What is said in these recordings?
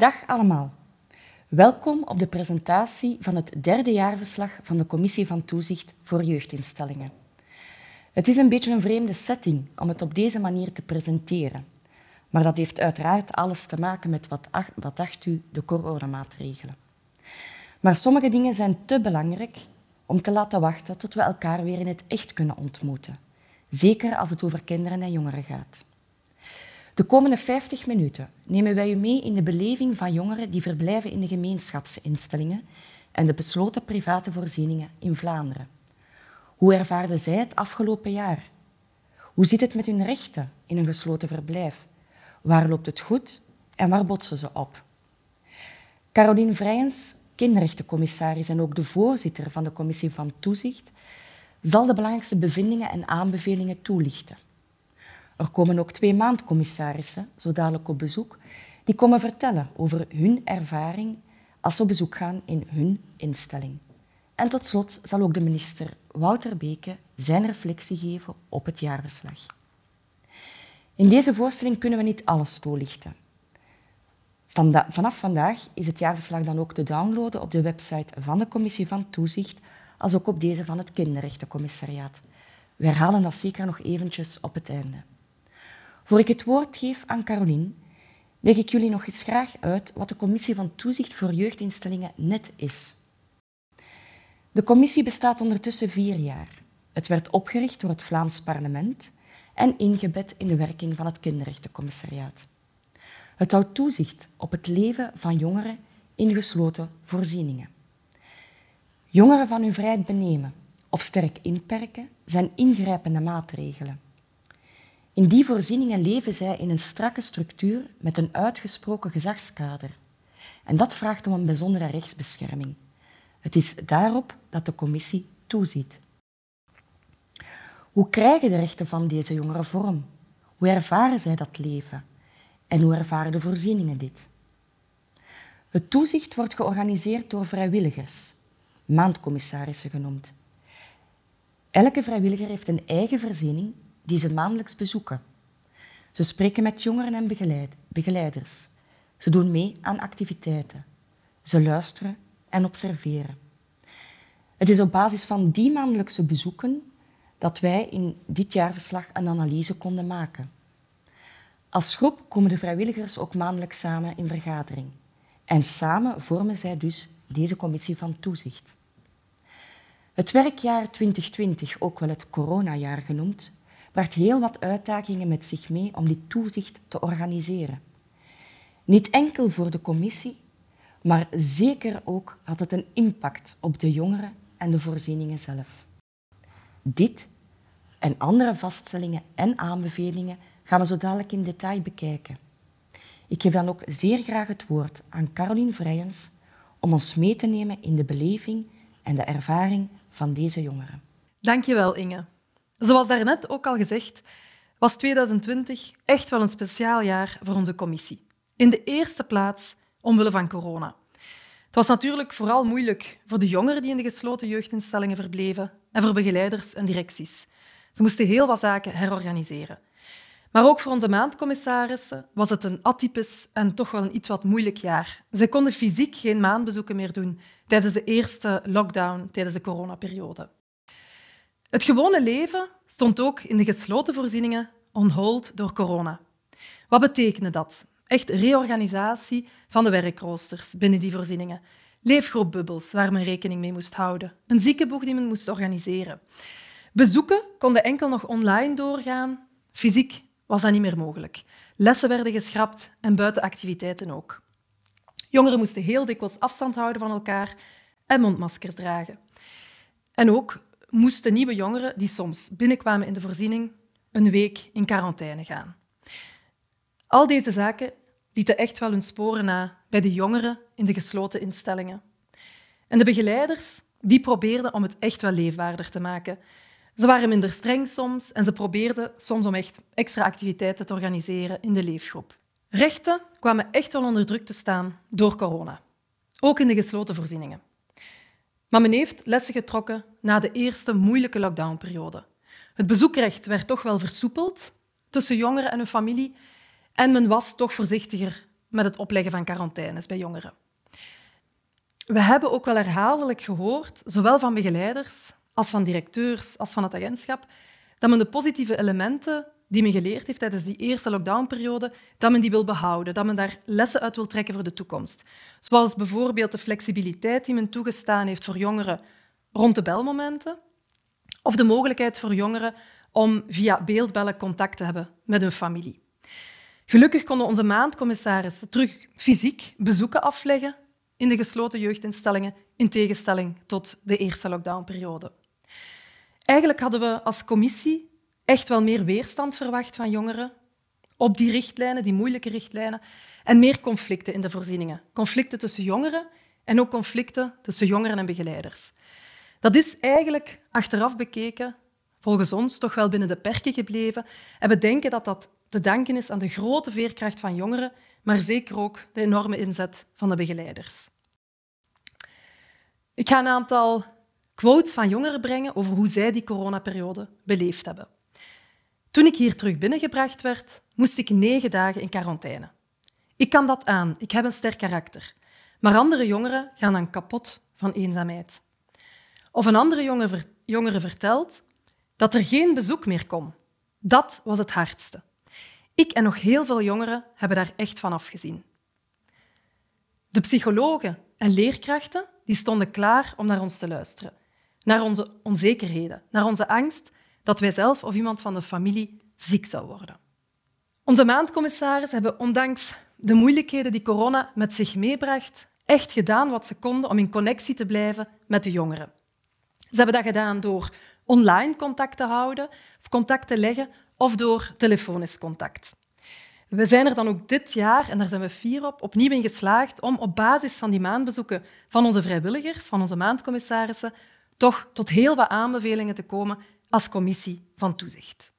Dag allemaal. Welkom op de presentatie van het derde jaarverslag van de Commissie van Toezicht voor Jeugdinstellingen. Het is een beetje een vreemde setting om het op deze manier te presenteren. Maar dat heeft uiteraard alles te maken met wat dacht u de coronamaatregelen. Maar sommige dingen zijn te belangrijk om te laten wachten tot we elkaar weer in het echt kunnen ontmoeten. Zeker als het over kinderen en jongeren gaat. De komende 50 minuten nemen wij u mee in de beleving van jongeren die verblijven in de gemeenschapsinstellingen en de besloten private voorzieningen in Vlaanderen. Hoe ervaarden zij het afgelopen jaar? Hoe zit het met hun rechten in een gesloten verblijf? Waar loopt het goed en waar botsen ze op? Caroline Vrijens, kinderrechtencommissaris en ook de voorzitter van de Commissie van Toezicht, zal de belangrijkste bevindingen en aanbevelingen toelichten. Er komen ook 2 maandcommissarissen, zo dadelijk op bezoek, die komen vertellen over hun ervaring als ze op bezoek gaan in hun instelling. En tot slot zal ook de minister Wouter Beke zijn reflectie geven op het jaarverslag. In deze voorstelling kunnen we niet alles toelichten. Vanaf vandaag is het jaarverslag dan ook te downloaden op de website van de Commissie van Toezicht, als ook op deze van het Kinderrechtencommissariaat. We herhalen dat zeker nog eventjes op het einde. Voor ik het woord geef aan Caroline, leg ik jullie nog eens graag uit wat de Commissie van Toezicht voor Jeugdinstellingen net is. De commissie bestaat ondertussen 4 jaar. Het werd opgericht door het Vlaams Parlement en ingebed in de werking van het Kinderrechtencommissariaat. Het houdt toezicht op het leven van jongeren in gesloten voorzieningen. Jongeren van hun vrijheid benemen of sterk inperken zijn ingrijpende maatregelen. In die voorzieningen leven zij in een strakke structuur met een uitgesproken gezagskader. En dat vraagt om een bijzondere rechtsbescherming. Het is daarop dat de commissie toeziet. Hoe krijgen de rechten van deze jongeren vorm? Hoe ervaren zij dat leven? En hoe ervaren de voorzieningen dit? Het toezicht wordt georganiseerd door vrijwilligers, maandcommissarissen genoemd. Elke vrijwilliger heeft een eigen voorziening die ze maandelijks bezoeken. Ze spreken met jongeren en begeleiders. Ze doen mee aan activiteiten. Ze luisteren en observeren. Het is op basis van die maandelijkse bezoeken dat wij in dit jaarverslag een analyse konden maken. Als groep komen de vrijwilligers ook maandelijks samen in vergadering. En samen vormen zij dus deze commissie van toezicht. Het werkjaar 2020, ook wel het coronajaar genoemd, bracht heel wat uitdagingen met zich mee om dit toezicht te organiseren. Niet enkel voor de commissie, maar zeker ook had het een impact op de jongeren en de voorzieningen zelf. Dit en andere vaststellingen en aanbevelingen gaan we zo dadelijk in detail bekijken. Ik geef dan ook zeer graag het woord aan Caroline Vrijens om ons mee te nemen in de beleving en de ervaring van deze jongeren. Dankjewel, Inge. Zoals daarnet ook al gezegd, was 2020 echt wel een speciaal jaar voor onze commissie. In de eerste plaats omwille van corona. Het was natuurlijk vooral moeilijk voor de jongeren die in de gesloten jeugdinstellingen verbleven en voor begeleiders en directies. Ze moesten heel wat zaken herorganiseren. Maar ook voor onze maandcommissarissen was het een atypisch en toch wel een iets wat moeilijk jaar. Zij konden fysiek geen maandbezoeken meer doen tijdens de eerste lockdown, tijdens de coronaperiode. Het gewone leven stond ook in de gesloten voorzieningen on hold door corona. Wat betekende dat? Echt reorganisatie van de werkroosters binnen die voorzieningen. Leefgroepbubbels waar men rekening mee moest houden. Een ziekenboeg die men moest organiseren. Bezoeken konden enkel nog online doorgaan. Fysiek was dat niet meer mogelijk. Lessen werden geschrapt en buitenactiviteiten ook. Jongeren moesten heel dikwijls afstand houden van elkaar en mondmaskers dragen. En ook moesten nieuwe jongeren die soms binnenkwamen in de voorziening een week in quarantaine gaan. Al deze zaken lieten echt wel hun sporen na bij de jongeren in de gesloten instellingen. En de begeleiders die probeerden om het echt wel leefbaarder te maken. Ze waren minder streng soms en ze probeerden soms om echt extra activiteiten te organiseren in de leefgroep. Rechten kwamen echt wel onder druk te staan door corona. Ook in de gesloten voorzieningen. Maar men heeft lessen getrokken na de eerste moeilijke lockdownperiode. Het bezoekrecht werd toch wel versoepeld tussen jongeren en hun familie en men was toch voorzichtiger met het opleggen van quarantaines bij jongeren. We hebben ook wel herhaaldelijk gehoord, zowel van begeleiders als van directeurs, als van het agentschap, dat men de positieve elementen die men geleerd heeft tijdens die eerste lockdownperiode, dat men die wil behouden, dat men daar lessen uit wil trekken voor de toekomst. Zoals bijvoorbeeld de flexibiliteit die men toegestaan heeft voor jongeren rond de belmomenten, of de mogelijkheid voor jongeren om via beeldbellen contact te hebben met hun familie. Gelukkig konden onze maandcommissarissen terug fysiek bezoeken afleggen in de gesloten jeugdinstellingen, in tegenstelling tot de eerste lockdownperiode. Eigenlijk hadden we als commissie echt wel meer weerstand verwacht van jongeren op die richtlijnen, die moeilijke richtlijnen, en meer conflicten in de voorzieningen. Conflicten tussen jongeren en ook conflicten tussen jongeren en begeleiders. Dat is eigenlijk, achteraf bekeken, volgens ons toch wel binnen de perken gebleven. En we denken dat dat te danken is aan de grote veerkracht van jongeren, maar zeker ook de enorme inzet van de begeleiders. Ik ga een aantal quotes van jongeren brengen over hoe zij die coronaperiode beleefd hebben. Toen ik hier terug binnengebracht werd, moest ik 9 dagen in quarantaine. Ik kan dat aan, ik heb een sterk karakter. Maar andere jongeren gaan dan kapot van eenzaamheid. Of een andere jongere vertelt dat er geen bezoek meer kon. Dat was het hardste. Ik en nog heel veel jongeren hebben daar echt van afgezien. De psychologen en leerkrachten die stonden klaar om naar ons te luisteren. Naar onze onzekerheden, naar onze angst dat wij zelf of iemand van de familie ziek zou worden. Onze maandcommissarissen hebben, ondanks de moeilijkheden die corona met zich meebracht, echt gedaan wat ze konden om in connectie te blijven met de jongeren. Ze hebben dat gedaan door online contact te houden of contact te leggen of door telefonisch contact. We zijn er dan ook dit jaar, en daar zijn we fier op, opnieuw in geslaagd om op basis van die maandbezoeken van onze vrijwilligers, van onze maandcommissarissen, toch tot heel wat aanbevelingen te komen als commissie van toezicht.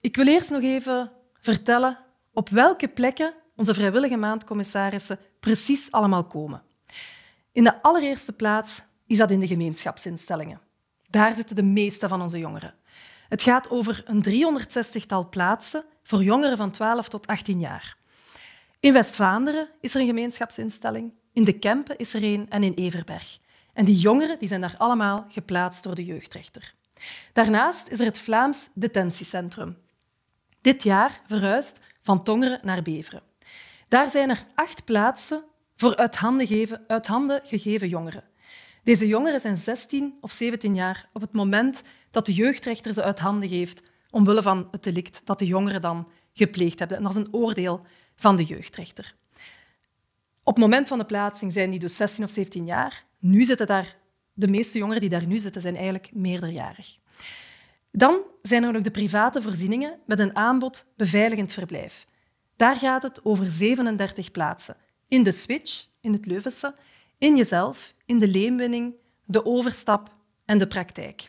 Ik wil eerst nog even vertellen op welke plekken onze vrijwillige maandcommissarissen precies allemaal komen. In de allereerste plaats is dat in de gemeenschapsinstellingen. Daar zitten de meeste van onze jongeren. Het gaat over een 360-tal plaatsen voor jongeren van 12 tot 18 jaar. In West-Vlaanderen is er een gemeenschapsinstelling, in de Kempen is er een en in Everberg. En die jongeren die zijn daar allemaal geplaatst door de jeugdrechter. Daarnaast is er het Vlaams Detentiecentrum. Dit jaar verhuisd van Tongeren naar Beveren. Daar zijn er 8 plaatsen voor uit handen gegeven jongeren. Deze jongeren zijn 16 of 17 jaar op het moment dat de jeugdrechter ze uit handen geeft omwille van het delict dat de jongeren dan gepleegd hebben. En dat is een oordeel van de jeugdrechter. Op het moment van de plaatsing zijn die dus 16 of 17 jaar. Nu zitten daar de meeste jongeren die daar nu zitten, zijn eigenlijk meerderjarig. Dan zijn er ook de private voorzieningen met een aanbod beveiligend verblijf. Daar gaat het over 37 plaatsen. In de Switch, in het Leuvense, in Jezelf, in de Leenwinning, de Overstap en de Praktijk.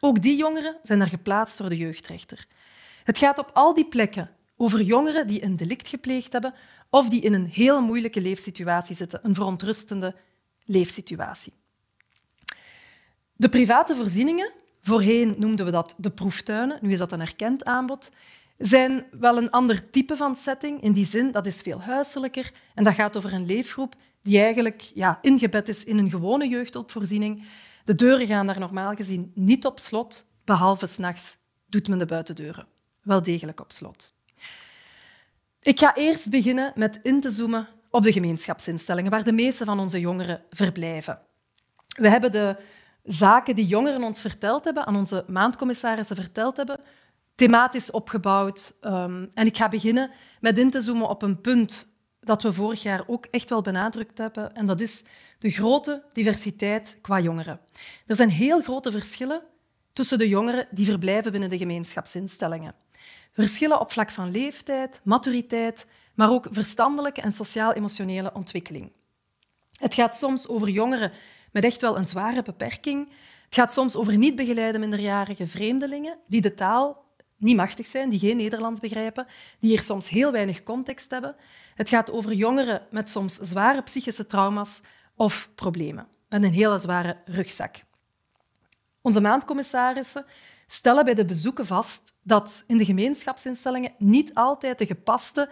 Ook die jongeren zijn daar geplaatst door de jeugdrechter. Het gaat op al die plekken over jongeren die een delict gepleegd hebben of die in een heel moeilijke leefsituatie zitten, een verontrustende leefsituatie. De private voorzieningen, voorheen noemden we dat de proeftuinen, nu is dat een erkend aanbod, zijn wel een ander type van setting. In die zin, dat is veel huiselijker en dat gaat over een leefgroep die eigenlijk ingebed is in een gewone jeugdhulpvoorziening. De deuren gaan daar normaal gezien niet op slot, behalve 's nachts doet men de buitendeuren wel degelijk op slot. Ik ga eerst beginnen met in te zoomen op de gemeenschapsinstellingen, waar de meeste van onze jongeren verblijven. We hebben de zaken die jongeren ons verteld hebben, aan onze maandcommissarissen verteld hebben, thematisch opgebouwd. En ik ga beginnen met in te zoomen op een punt dat we vorig jaar ook echt wel benadrukt hebben, en dat is de grote diversiteit qua jongeren. Er zijn heel grote verschillen tussen de jongeren die verblijven binnen de gemeenschapsinstellingen. Verschillen op vlak van leeftijd, maturiteit, maar ook verstandelijke en sociaal-emotionele ontwikkeling. Het gaat soms over jongeren met echt wel een zware beperking. Het gaat soms over niet begeleide minderjarige vreemdelingen die de taal niet machtig zijn, die geen Nederlands begrijpen, die hier soms heel weinig context hebben. Het gaat over jongeren met soms zware psychische trauma's of problemen, met een hele zware rugzak. Onze maandcommissarissen stellen bij de bezoeken vast dat in de gemeenschapsinstellingen niet altijd de gepaste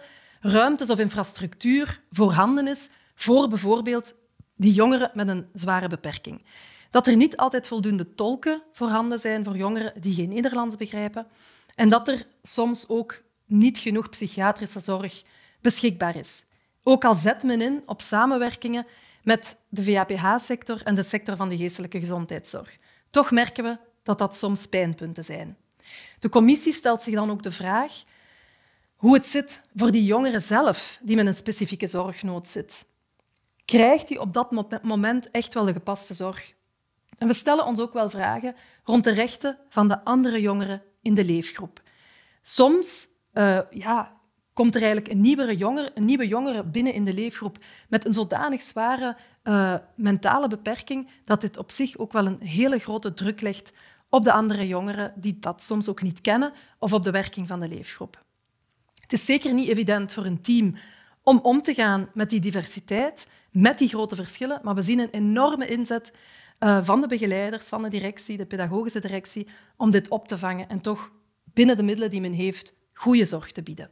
ruimtes of infrastructuur voorhanden is voor bijvoorbeeld die jongeren met een zware beperking. Dat er niet altijd voldoende tolken voorhanden zijn voor jongeren die geen Nederlands begrijpen. En dat er soms ook niet genoeg psychiatrische zorg beschikbaar is. Ook al zet men in op samenwerkingen met de VAPH-sector en de sector van de geestelijke gezondheidszorg. Toch merken we dat dat soms pijnpunten zijn. De commissie stelt zich dan ook de vraag hoe het zit voor die jongeren zelf die met een specifieke zorgnood zit. Krijgt die op dat moment echt wel de gepaste zorg? En we stellen ons ook wel vragen rond de rechten van de andere jongeren in de leefgroep. Soms komt er eigenlijk een nieuwe jongere binnen in de leefgroep met een zodanig zware mentale beperking dat dit op zich ook wel een hele grote druk legt op de andere jongeren die dat soms ook niet kennen of op de werking van de leefgroep. Het is zeker niet evident voor een team om om te gaan met die diversiteit, met die grote verschillen, maar we zien een enorme inzet van de begeleiders, van de directie, de pedagogische directie, om dit op te vangen en toch binnen de middelen die men heeft goede zorg te bieden.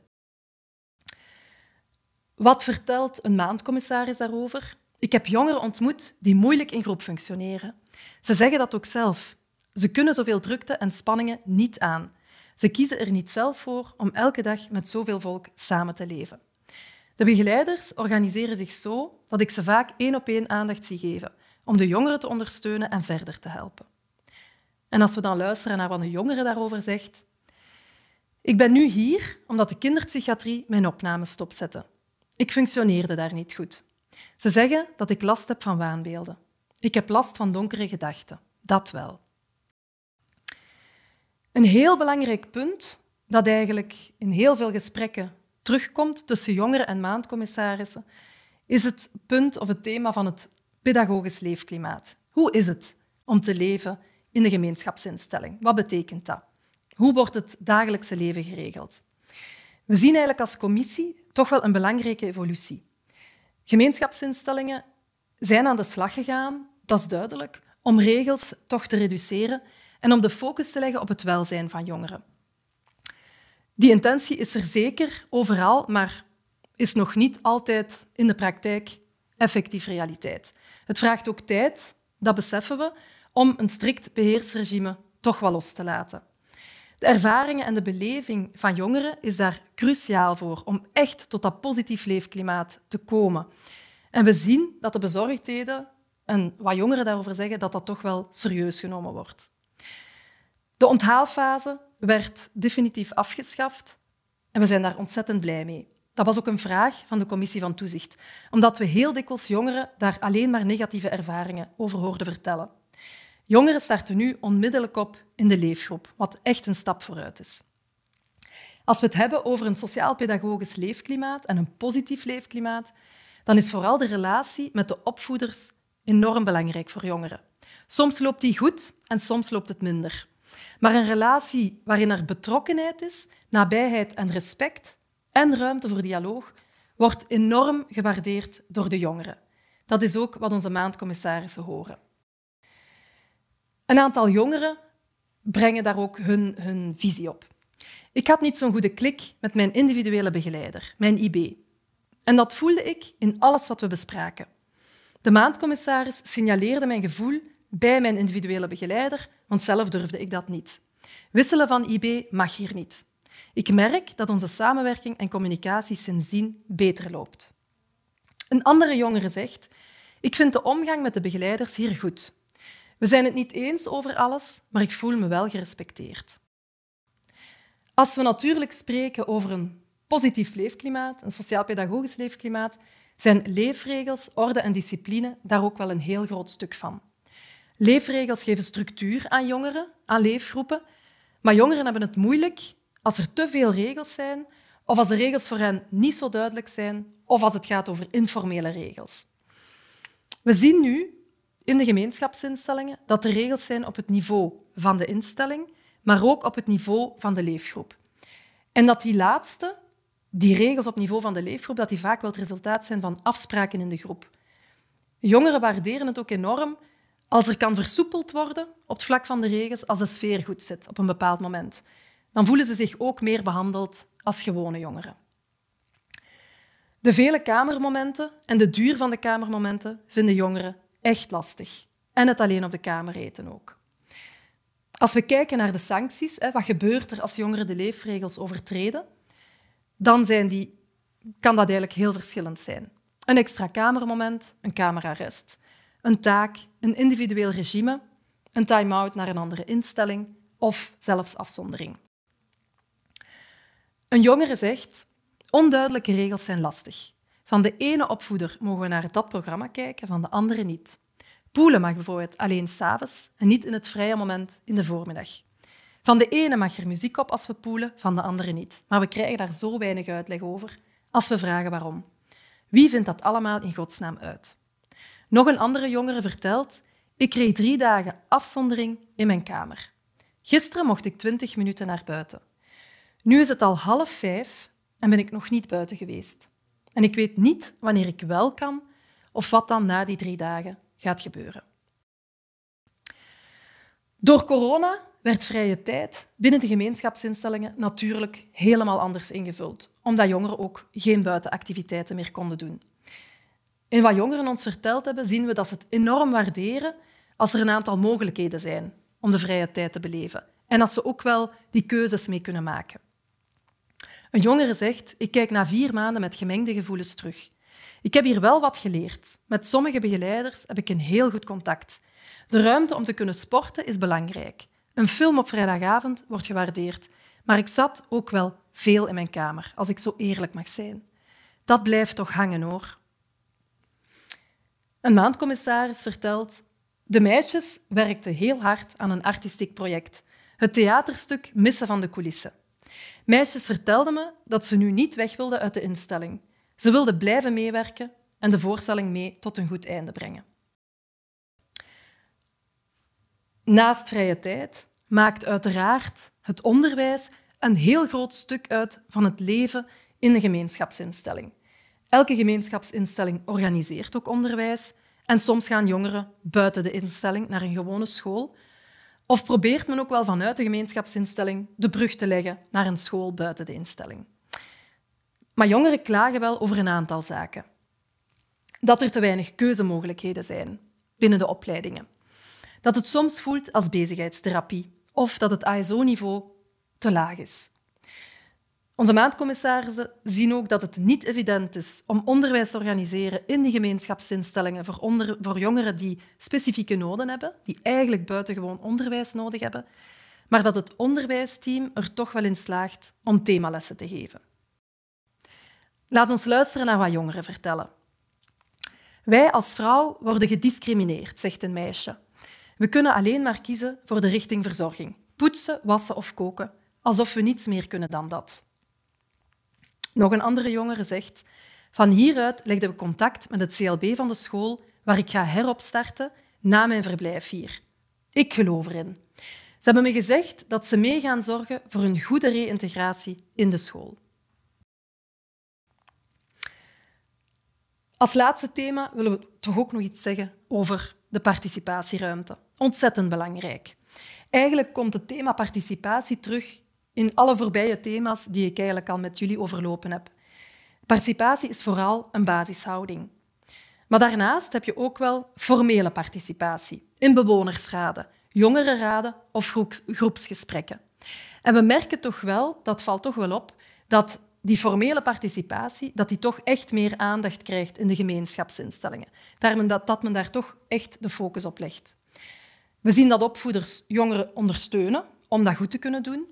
Wat vertelt een maandcommissaris daarover? Ik heb jongeren ontmoet die moeilijk in groep functioneren. Ze zeggen dat ook zelf. Ze kunnen zoveel drukte en spanningen niet aan. Ze kiezen er niet zelf voor om elke dag met zoveel volk samen te leven. De begeleiders organiseren zich zo dat ik ze vaak één op één aandacht zie geven, om de jongeren te ondersteunen en verder te helpen. En als we dan luisteren naar wat de jongere daarover zegt: ik ben nu hier omdat de kinderpsychiatrie mijn opname stopzette. Ik functioneerde daar niet goed. Ze zeggen dat ik last heb van waanbeelden. Ik heb last van donkere gedachten. Dat wel. Een heel belangrijk punt dat eigenlijk in heel veel gesprekken terugkomt tussen jongeren en maandcommissarissen is het punt of het thema van het pedagogisch leefklimaat. Hoe is het om te leven in de gemeenschapsinstelling? Wat betekent dat? Hoe wordt het dagelijkse leven geregeld? We zien eigenlijk als commissie toch wel een belangrijke evolutie. Gemeenschapsinstellingen zijn aan de slag gegaan, dat is duidelijk, om regels toch te reduceren en om de focus te leggen op het welzijn van jongeren. Die intentie is er zeker overal, maar is nog niet altijd in de praktijk effectief realiteit. Het vraagt ook tijd, dat beseffen we, om een strikt beheersregime toch wel los te laten. De ervaringen en de beleving van jongeren is daar cruciaal voor om echt tot dat positief leefklimaat te komen. En we zien dat de bezorgdheden en wat jongeren daarover zeggen, dat dat toch wel serieus genomen wordt. De onthaalfase werd definitief afgeschaft en we zijn daar ontzettend blij mee. Dat was ook een vraag van de Commissie van Toezicht, omdat we heel dikwijls jongeren daar alleen maar negatieve ervaringen over hoorden vertellen. Jongeren starten nu onmiddellijk op in de leefgroep, wat echt een stap vooruit is. Als we het hebben over een sociaal-pedagogisch leefklimaat en een positief leefklimaat, dan is vooral de relatie met de opvoeders enorm belangrijk voor jongeren. Soms loopt die goed en soms loopt het minder. Maar een relatie waarin er betrokkenheid is, nabijheid en respect en ruimte voor dialoog, wordt enorm gewaardeerd door de jongeren. Dat is ook wat onze maandcommissarissen horen. Een aantal jongeren brengen daar ook hun visie op. Ik had niet zo'n goede klik met mijn individuele begeleider, mijn IB. En dat voelde ik in alles wat we bespraken. De maandcommissaris signaleerde mijn gevoel bij mijn individuele begeleider, want zelf durfde ik dat niet. Wisselen van IB mag hier niet. Ik merk dat onze samenwerking en communicatie sindsdien beter loopt. Een andere jongere zegt: ik vind de omgang met de begeleiders hier goed. We zijn het niet eens over alles, maar ik voel me wel gerespecteerd. Als we natuurlijk spreken over een positief leefklimaat, een sociaal-pedagogisch leefklimaat, zijn leefregels, orde en discipline daar ook wel een heel groot stuk van. Leefregels geven structuur aan jongeren, aan leefgroepen, maar jongeren hebben het moeilijk als er te veel regels zijn of als de regels voor hen niet zo duidelijk zijn of als het gaat over informele regels. We zien nu in de gemeenschapsinstellingen dat er regels zijn op het niveau van de instelling, maar ook op het niveau van de leefgroep. En dat die laatste, die regels op niveau van de leefgroep, dat die vaak wel het resultaat zijn van afspraken in de groep. Jongeren waarderen het ook enorm als er kan versoepeld worden op het vlak van de regels, als de sfeer goed zit op een bepaald moment. Dan voelen ze zich ook meer behandeld als gewone jongeren. De vele kamermomenten en de duur van de kamermomenten vinden jongeren echt lastig. En het alleen op de kamer eten ook. Als we kijken naar de sancties, wat gebeurt er als jongeren de leefregels overtreden, dan kan dat eigenlijk heel verschillend zijn. Een extra kamermoment, een kamerarrest, een taak, een individueel regime, een time-out naar een andere instelling of zelfs afzondering. Een jongere zegt, onduidelijke regels zijn lastig. Van de ene opvoeder mogen we naar dat programma kijken, van de andere niet. Poelen mag bijvoorbeeld alleen 's avonds en niet in het vrije moment in de voormiddag. Van de ene mag er muziek op als we poelen, van de andere niet. Maar we krijgen daar zo weinig uitleg over als we vragen waarom. Wie vindt dat allemaal in godsnaam uit? Nog een andere jongere vertelt, ik kreeg 3 dagen afzondering in mijn kamer. Gisteren mocht ik 20 minuten naar buiten. Nu is het al 16:30 en ben ik nog niet buiten geweest. En ik weet niet wanneer ik wel kan of wat dan na die 3 dagen gaat gebeuren. Door corona werd vrije tijd binnen de gemeenschapsinstellingen natuurlijk helemaal anders ingevuld, omdat jongeren ook geen buitenactiviteiten meer konden doen. In wat jongeren ons verteld hebben, zien we dat ze het enorm waarderen als er een aantal mogelijkheden zijn om de vrije tijd te beleven en dat ze ook wel die keuzes mee kunnen maken. Een jongere zegt, ik kijk na 4 maanden met gemengde gevoelens terug. Ik heb hier wel wat geleerd. Met sommige begeleiders heb ik een heel goed contact. De ruimte om te kunnen sporten is belangrijk. Een film op vrijdagavond wordt gewaardeerd. Maar ik zat ook wel veel in mijn kamer, als ik zo eerlijk mag zijn. Dat blijft toch hangen, hoor. Een maandcommissaris vertelt, de meisjes werkten heel hard aan een artistiek project. Het theaterstuk Missen van de coulissen. Meisjes vertelden me dat ze nu niet weg wilden uit de instelling. Ze wilden blijven meewerken en de voorstelling mee tot een goed einde brengen. Naast vrije tijd maakt uiteraard het onderwijs een heel groot stuk uit van het leven in de gemeenschapsinstelling. Elke gemeenschapsinstelling organiseert ook onderwijs en soms gaan jongeren buiten de instelling naar een gewone school of probeert men ook wel vanuit de gemeenschapsinstelling de brug te leggen naar een school buiten de instelling. Maar jongeren klagen wel over een aantal zaken. Dat er te weinig keuzemogelijkheden zijn binnen de opleidingen. Dat het soms voelt als bezigheidstherapie of dat het ASO-niveau te laag is. Onze maandcommissarissen zien ook dat het niet evident is om onderwijs te organiseren in de gemeenschapsinstellingen voor jongeren die specifieke noden hebben, die eigenlijk buitengewoon onderwijs nodig hebben, maar dat het onderwijsteam er toch wel in slaagt om themalessen te geven. Laat ons luisteren naar wat jongeren vertellen. Wij als vrouw worden gediscrimineerd, zegt een meisje. We kunnen alleen maar kiezen voor de richting verzorging. Poetsen, wassen of koken. Alsof we niets meer kunnen dan dat. Nog een andere jongere zegt, van hieruit legden we contact met het CLB van de school waar ik ga heropstarten na mijn verblijf hier. Ik geloof erin. Ze hebben me gezegd dat ze mee gaan zorgen voor een goede reïntegratie in de school. Als laatste thema willen we toch ook nog iets zeggen over de participatieruimte. Ontzettend belangrijk. Eigenlijk komt het thema participatie terug in alle voorbije thema's die ik eigenlijk al met jullie overlopen heb. Participatie is vooral een basishouding. Maar daarnaast heb je ook wel formele participatie in bewonersraden, jongerenraden of groepsgesprekken. En we merken toch wel, dat valt toch wel op, dat die formele participatie, dat die toch echt meer aandacht krijgt in de gemeenschapsinstellingen. Dat men daar toch echt de focus op legt. We zien dat opvoeders jongeren ondersteunen om dat goed te kunnen doen.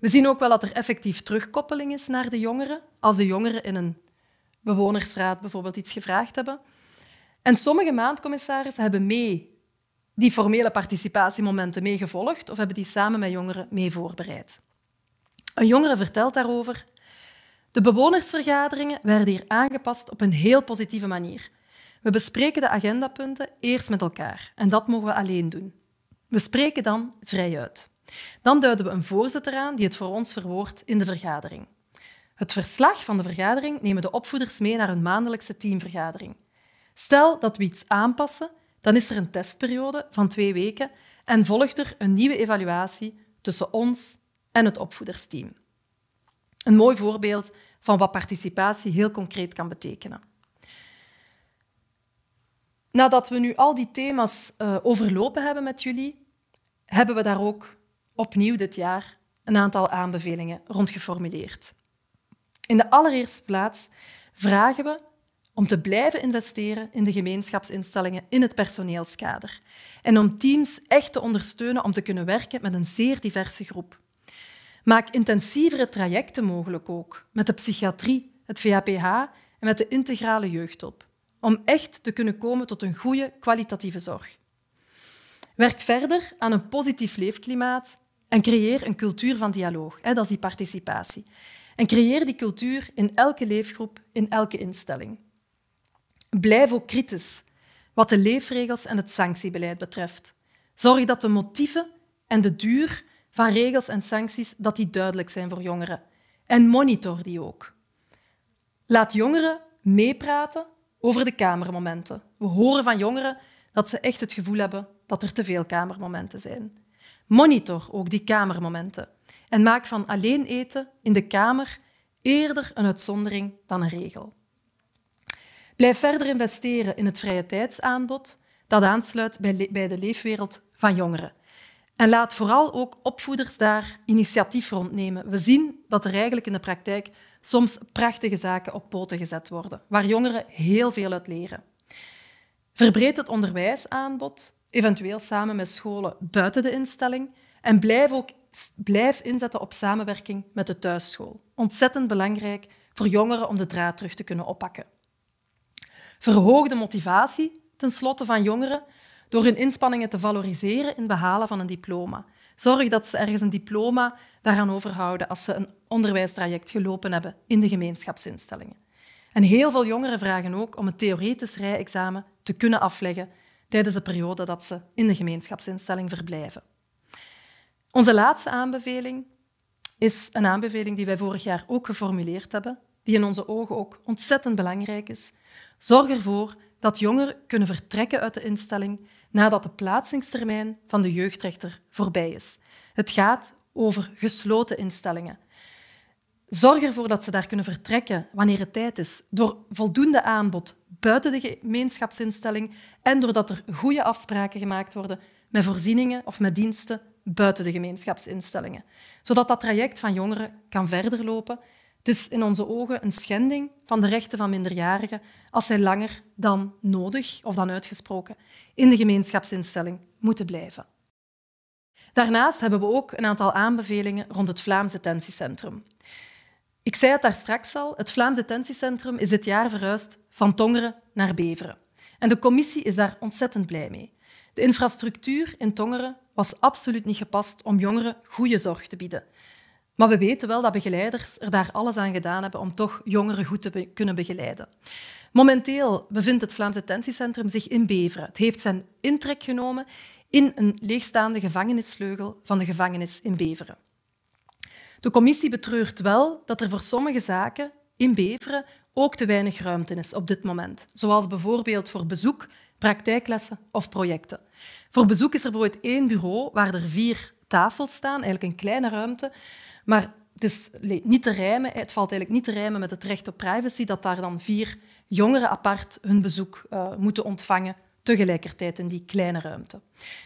We zien ook wel dat er effectief terugkoppeling is naar de jongeren, als de jongeren in een bewonersraad bijvoorbeeld iets gevraagd hebben. En sommige maandcommissarissen hebben mee die formele participatiemomenten meegevolgd of hebben die samen met jongeren mee voorbereid. Een jongere vertelt daarover. De bewonersvergaderingen werden hier aangepast op een heel positieve manier. We bespreken de agendapunten eerst met elkaar en dat mogen we alleen doen. We spreken dan vrijuit. Dan duiden we een voorzitter aan die het voor ons verwoordt in de vergadering. Het verslag van de vergadering nemen de opvoeders mee naar hun maandelijkse teamvergadering. Stel dat we iets aanpassen, dan is er een testperiode van 2 weken en volgt er een nieuwe evaluatie tussen ons en het opvoedersteam. Een mooi voorbeeld van wat participatie heel concreet kan betekenen. Nadat we nu al die thema's overlopen hebben met jullie, hebben we daar ook opnieuw dit jaar een aantal aanbevelingen rond geformuleerd. In de allereerste plaats vragen we om te blijven investeren in de gemeenschapsinstellingen in het personeelskader en om teams echt te ondersteunen om te kunnen werken met een zeer diverse groep. Maak intensievere trajecten mogelijk ook, met de psychiatrie, het VAPH en met de integrale jeugdhulp, om echt te kunnen komen tot een goede, kwalitatieve zorg. Werk verder aan een positief leefklimaat en creëer een cultuur van dialoog. Hè, dat is die participatie. En creëer die cultuur in elke leefgroep, in elke instelling. Blijf ook kritisch wat de leefregels en het sanctiebeleid betreft. Zorg dat de motieven en de duur van regels en sancties dat die duidelijk zijn voor jongeren. En monitor die ook. Laat jongeren meepraten over de kamermomenten. We horen van jongeren dat ze echt het gevoel hebben dat er te veel kamermomenten zijn. Monitor ook die kamermomenten en maak van alleen eten in de kamer eerder een uitzondering dan een regel. Blijf verder investeren in het vrije tijdsaanbod dat aansluit bij de leefwereld van jongeren. En laat vooral ook opvoeders daar initiatief rondnemen. We zien dat er eigenlijk in de praktijk soms prachtige zaken op poten gezet worden, waar jongeren heel veel uit leren. Verbreed het onderwijsaanbod, eventueel samen met scholen buiten de instelling, en blijf inzetten op samenwerking met de thuisschool. Ontzettend belangrijk voor jongeren om de draad terug te kunnen oppakken. Verhoog de motivatie tenslotte van jongeren door hun inspanningen te valoriseren in het behalen van een diploma. Zorg dat ze ergens een diploma daaraan overhouden als ze een onderwijstraject gelopen hebben in de gemeenschapsinstellingen. En heel veel jongeren vragen ook om een theoretisch rijexamen te kunnen afleggen tijdens de periode dat ze in de gemeenschapsinstelling verblijven. Onze laatste aanbeveling is een aanbeveling die wij vorig jaar ook geformuleerd hebben, die in onze ogen ook ontzettend belangrijk is. Zorg ervoor dat jongeren kunnen vertrekken uit de instelling nadat de plaatsingstermijn van de jeugdrechter voorbij is. Het gaat over gesloten instellingen. Zorg ervoor dat ze daar kunnen vertrekken wanneer het tijd is, door voldoende aanbod buiten de gemeenschapsinstelling en doordat er goede afspraken gemaakt worden met voorzieningen of met diensten buiten de gemeenschapsinstellingen, zodat dat traject van jongeren kan verder lopen. Het is in onze ogen een schending van de rechten van minderjarigen als zij langer dan nodig, of dan uitgesproken, in de gemeenschapsinstelling moeten blijven. Daarnaast hebben we ook een aantal aanbevelingen rond het Vlaams Detentiecentrum. Ik zei het daar straks al, het Vlaams Detentiecentrum is dit jaar verhuisd van Tongeren naar Beveren. En de commissie is daar ontzettend blij mee. De infrastructuur in Tongeren was absoluut niet gepast om jongeren goede zorg te bieden. Maar we weten wel dat begeleiders er daar alles aan gedaan hebben om toch jongeren goed te kunnen begeleiden. Momenteel bevindt het Vlaams Detentiecentrum zich in Beveren. Het heeft zijn intrek genomen in een leegstaande gevangenisvleugel van de gevangenis in Beveren. De commissie betreurt wel dat er voor sommige zaken in Beveren ook te weinig ruimte is op dit moment. Zoals bijvoorbeeld voor bezoek, praktijklessen of projecten. Voor bezoek is er bijvoorbeeld 1 bureau waar er 4 tafels staan, eigenlijk een kleine ruimte. Maar het is niet te rijmen, het valt eigenlijk niet te rijmen met het recht op privacy dat daar dan 4 jongeren apart hun bezoek moeten ontvangen tegelijkertijd in die kleine ruimte.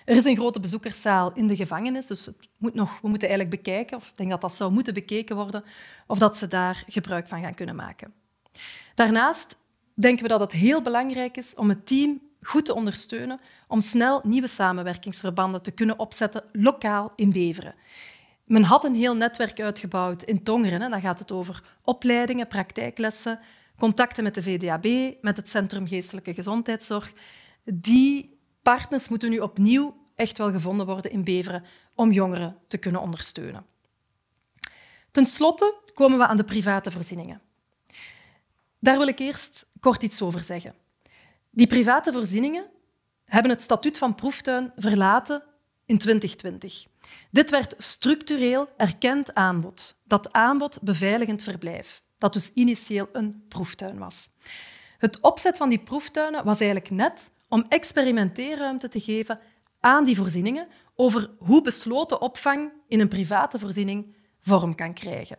Er is een grote bezoekerszaal in de gevangenis, dus we moeten eigenlijk bekijken, of ik denk dat dat zou moeten bekeken worden, of dat ze daar gebruik van gaan kunnen maken. Daarnaast denken we dat het heel belangrijk is om het team goed te ondersteunen om snel nieuwe samenwerkingsverbanden te kunnen opzetten, lokaal in Beveren. Men had een heel netwerk uitgebouwd in Tongeren. Hè. Dan gaat het over opleidingen, praktijklessen, contacten met de VDAB, met het Centrum Geestelijke Gezondheidszorg. Die partners moeten nu opnieuw echt wel gevonden worden in Beveren om jongeren te kunnen ondersteunen. Ten slotte komen we aan de private voorzieningen. Daar wil ik eerst kort iets over zeggen. Die private voorzieningen hebben het statuut van proeftuin verlaten in 2020. Dit werd structureel erkend aanbod. Dat aanbod beveiligend verblijf, dat dus initieel een proeftuin was. Het opzet van die proeftuinen was eigenlijk net om experimenteerruimte te geven aan die voorzieningen over hoe besloten opvang in een private voorziening vorm kan krijgen.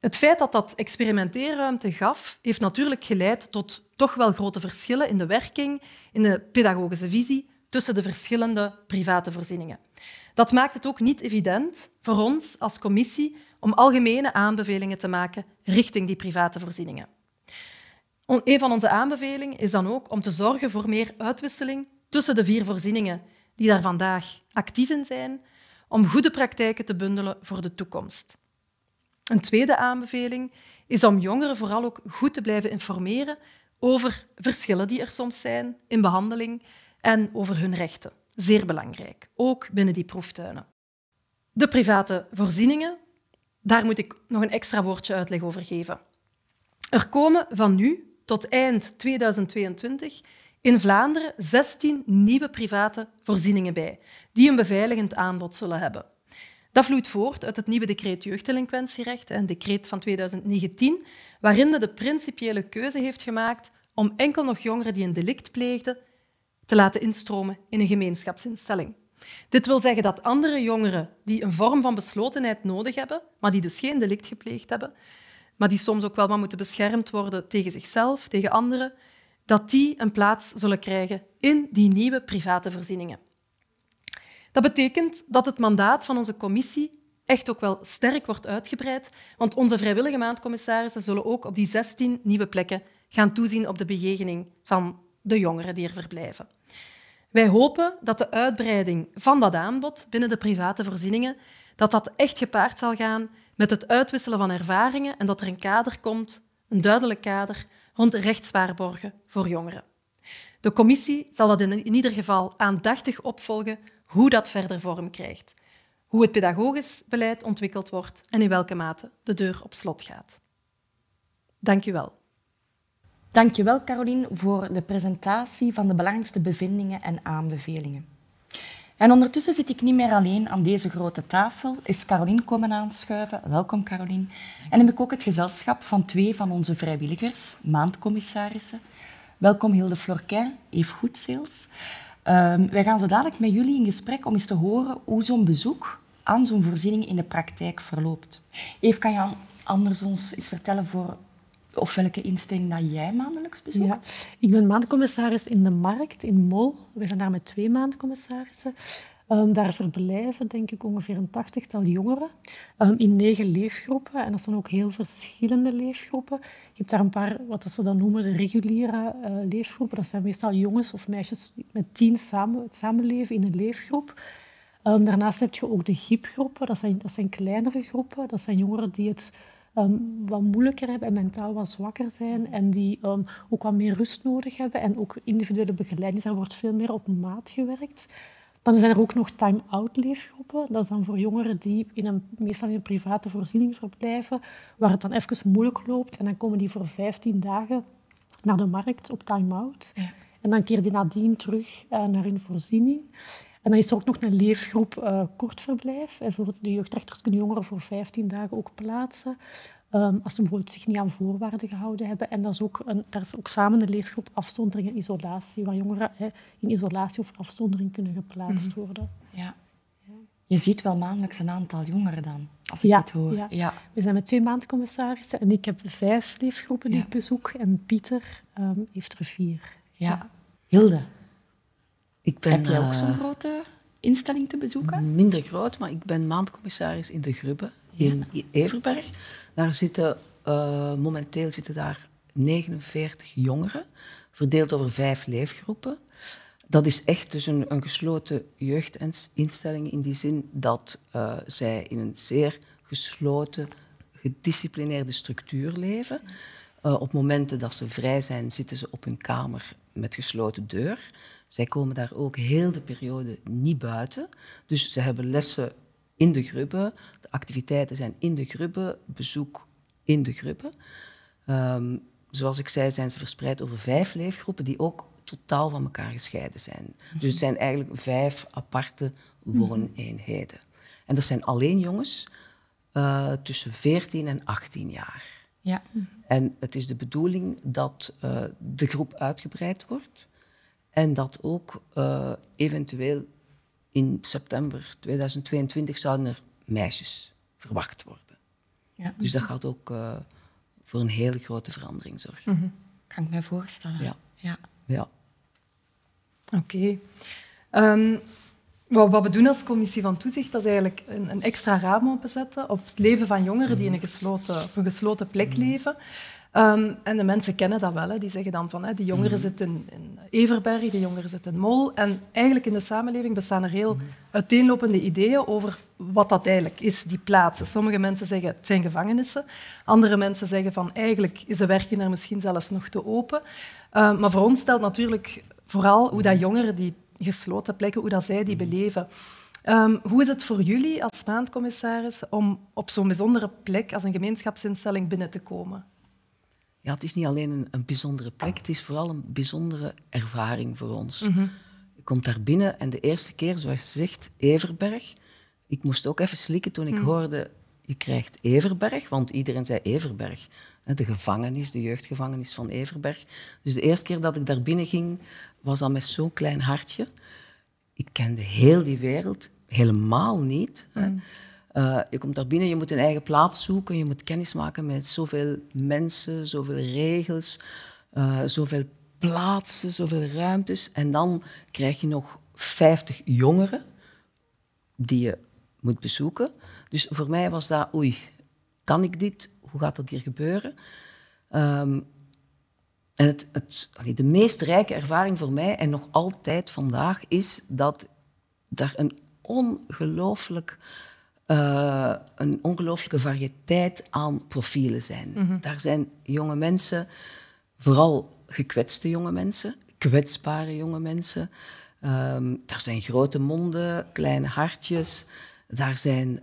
Het feit dat dat experimenteerruimte gaf, heeft natuurlijk geleid tot toch wel grote verschillen in de werking, in de pedagogische visie, tussen de verschillende private voorzieningen. Dat maakt het ook niet evident voor ons als commissie om algemene aanbevelingen te maken richting die private voorzieningen. Een van onze aanbevelingen is dan ook om te zorgen voor meer uitwisseling tussen de vier voorzieningen die daar vandaag actief in zijn, om goede praktijken te bundelen voor de toekomst. Een tweede aanbeveling is om jongeren vooral ook goed te blijven informeren over verschillen die er soms zijn in behandeling en over hun rechten. Zeer belangrijk, ook binnen die proeftuinen. De private voorzieningen, daar moet ik nog een extra woordje uitleg over geven. Er komen van nu tot eind 2022 in Vlaanderen 16 nieuwe private voorzieningen bij, die een beveiligend aanbod zullen hebben. Dat vloeit voort uit het nieuwe decreet jeugddelinquentierecht, een decreet van 2019, waarin men de principiële keuze heeft gemaakt om enkel nog jongeren die een delict pleegden te laten instromen in een gemeenschapsinstelling. Dit wil zeggen dat andere jongeren die een vorm van beslotenheid nodig hebben, maar die dus geen delict gepleegd hebben, maar die soms ook wel wat moeten beschermd worden tegen zichzelf, tegen anderen, dat die een plaats zullen krijgen in die nieuwe private voorzieningen. Dat betekent dat het mandaat van onze commissie echt ook wel sterk wordt uitgebreid, want onze vrijwillige maandcommissarissen zullen ook op die 16 nieuwe plekken gaan toezien op de bejegening van de jongeren die er verblijven. Wij hopen dat de uitbreiding van dat aanbod binnen de private voorzieningen dat dat echt gepaard zal gaan met het uitwisselen van ervaringen en dat er een kader komt, een duidelijk kader, rond rechtswaarborgen voor jongeren. De commissie zal dat in ieder geval aandachtig opvolgen hoe dat verder vorm krijgt, hoe het pedagogisch beleid ontwikkeld wordt en in welke mate de deur op slot gaat. Dank u wel. Dank je wel, Caroline, voor de presentatie van de belangrijkste bevindingen en aanbevelingen. En ondertussen zit ik niet meer alleen aan deze grote tafel, is Caroline komen aanschuiven. Welkom, Caroline. En heb ik ook het gezelschap van twee van onze vrijwilligers, maandcommissarissen. Welkom, Hilde Florquin, Eef Goedseels. Wij gaan zo dadelijk met jullie in gesprek om eens te horen hoe zo'n bezoek aan zo'n voorziening in de praktijk verloopt. Eef, kan je anders ons eens vertellen voor... of welke instelling dat jij maandelijks bezoekt? Ja, ik ben maandcommissaris in De Markt, in Mol. We zijn daar met twee maandcommissarissen. Daar verblijven, denk ik, ongeveer een 80-tal jongeren in 9 leefgroepen. En dat zijn ook heel verschillende leefgroepen. Je hebt daar een paar, wat ze dan noemen, de reguliere leefgroepen. Dat zijn meestal jongens of meisjes met 10 het samenleven in een leefgroep. Daarnaast heb je ook de gipgroepen. Dat zijn kleinere groepen. Dat zijn jongeren die het... wat moeilijker hebben en mentaal wat zwakker zijn en die ook wat meer rust nodig hebben en ook individuele begeleiding. Dus daar wordt veel meer op maat gewerkt. Dan zijn er ook nog time-out leefgroepen. Dat is dan voor jongeren die meestal in een private voorziening verblijven, waar het dan even moeilijk loopt. En dan komen die voor 15 dagen naar de markt op time-out. Ja. En dan keer die nadien terug naar hun voorziening. En dan is er ook nog een leefgroep kortverblijf. En voor de jeugdrechters kunnen jongeren voor 15 dagen ook plaatsen. Als ze bijvoorbeeld zich niet aan voorwaarden gehouden hebben. En dat is ook daar is ook samen een leefgroep afzondering en isolatie. Waar jongeren in isolatie of afzondering kunnen geplaatst worden. Ja. Je ziet wel maandelijks een aantal jongeren dan, als ik dit hoor. Ja. Ja. We zijn met 2 maandcommissarissen. En ik heb 5 leefgroepen die ik bezoek. En Pieter heeft er 4. Ja. Ja. Hilde. Heb jij ook zo'n grote instelling te bezoeken? Minder groot, maar ik ben maandcommissaris in De Grubben, in Everberg. Daar momenteel zitten daar 49 jongeren, verdeeld over 5 leefgroepen. Dat is echt dus een gesloten jeugdinstelling in die zin dat zij in een zeer gesloten, gedisciplineerde structuur leven. Op momenten dat ze vrij zijn, zitten ze op hun kamer met gesloten deur. Zij komen daar ook heel de periode niet buiten. Dus ze hebben lessen in De Grubben. De activiteiten zijn in De Grubben, bezoek in De Grubben. Zoals ik zei, zijn ze verspreid over 5 leefgroepen die ook totaal van elkaar gescheiden zijn. Dus het zijn eigenlijk 5 aparte wooneenheden. En dat zijn alleen jongens tussen 14 en 18 jaar. Ja. En het is de bedoeling dat de groep uitgebreid wordt... En dat ook eventueel in september 2022 zouden er meisjes verwacht worden. Ja. Dus dat gaat ook voor een hele grote verandering zorgen. Mm-hmm. Kan ik me voorstellen. Ja. Ja. Ja. Oké. Okay. Wat we doen als Commissie van Toezicht, dat is eigenlijk een extra raam openzetten op het leven van jongeren die in op een gesloten plek leven. En de mensen kennen dat wel. Hè. Die zeggen dan van, hè, die jongeren zitten in Everberg, die jongeren zitten in Mol. En eigenlijk in de samenleving bestaan er heel uiteenlopende ideeën over wat dat eigenlijk is, die plaatsen. Sommige mensen zeggen, het zijn gevangenissen. Andere mensen zeggen van, eigenlijk is de werking daar misschien zelfs nog te open. Maar voor ons stelt natuurlijk vooral hoe dat jongeren die gesloten plekken, hoe dat zij die beleven. Hoe is het voor jullie als maandcommissaris om op zo'n bijzondere plek als een gemeenschapsinstelling binnen te komen? Ja, het is niet alleen een bijzondere plek, het is vooral een bijzondere ervaring voor ons. Mm-hmm. Ik kom daar binnen en de eerste keer, zoals je zegt, Everberg. Ik moest ook even slikken toen ik hoorde, je krijgt Everberg, want iedereen zei Everberg. De gevangenis, de jeugdgevangenis van Everberg. Dus de eerste keer dat ik daar binnen ging, was dat met zo'n klein hartje. Ik kende heel die wereld helemaal niet. Mm. Je komt daar binnen, je moet een eigen plaats zoeken, je moet kennis maken met zoveel mensen, zoveel regels, zoveel plaatsen, zoveel ruimtes. En dan krijg je nog 50 jongeren die je moet bezoeken. Dus voor mij was dat, oei, kan ik dit? Hoe gaat dat hier gebeuren? En de meest rijke ervaring voor mij, en nog altijd vandaag, is dat daar een ongelooflijke variëteit aan profielen zijn. Mm-hmm. Daar zijn jonge mensen, vooral gekwetste jonge mensen, kwetsbare jonge mensen. Daar zijn grote monden, kleine hartjes. Daar zijn...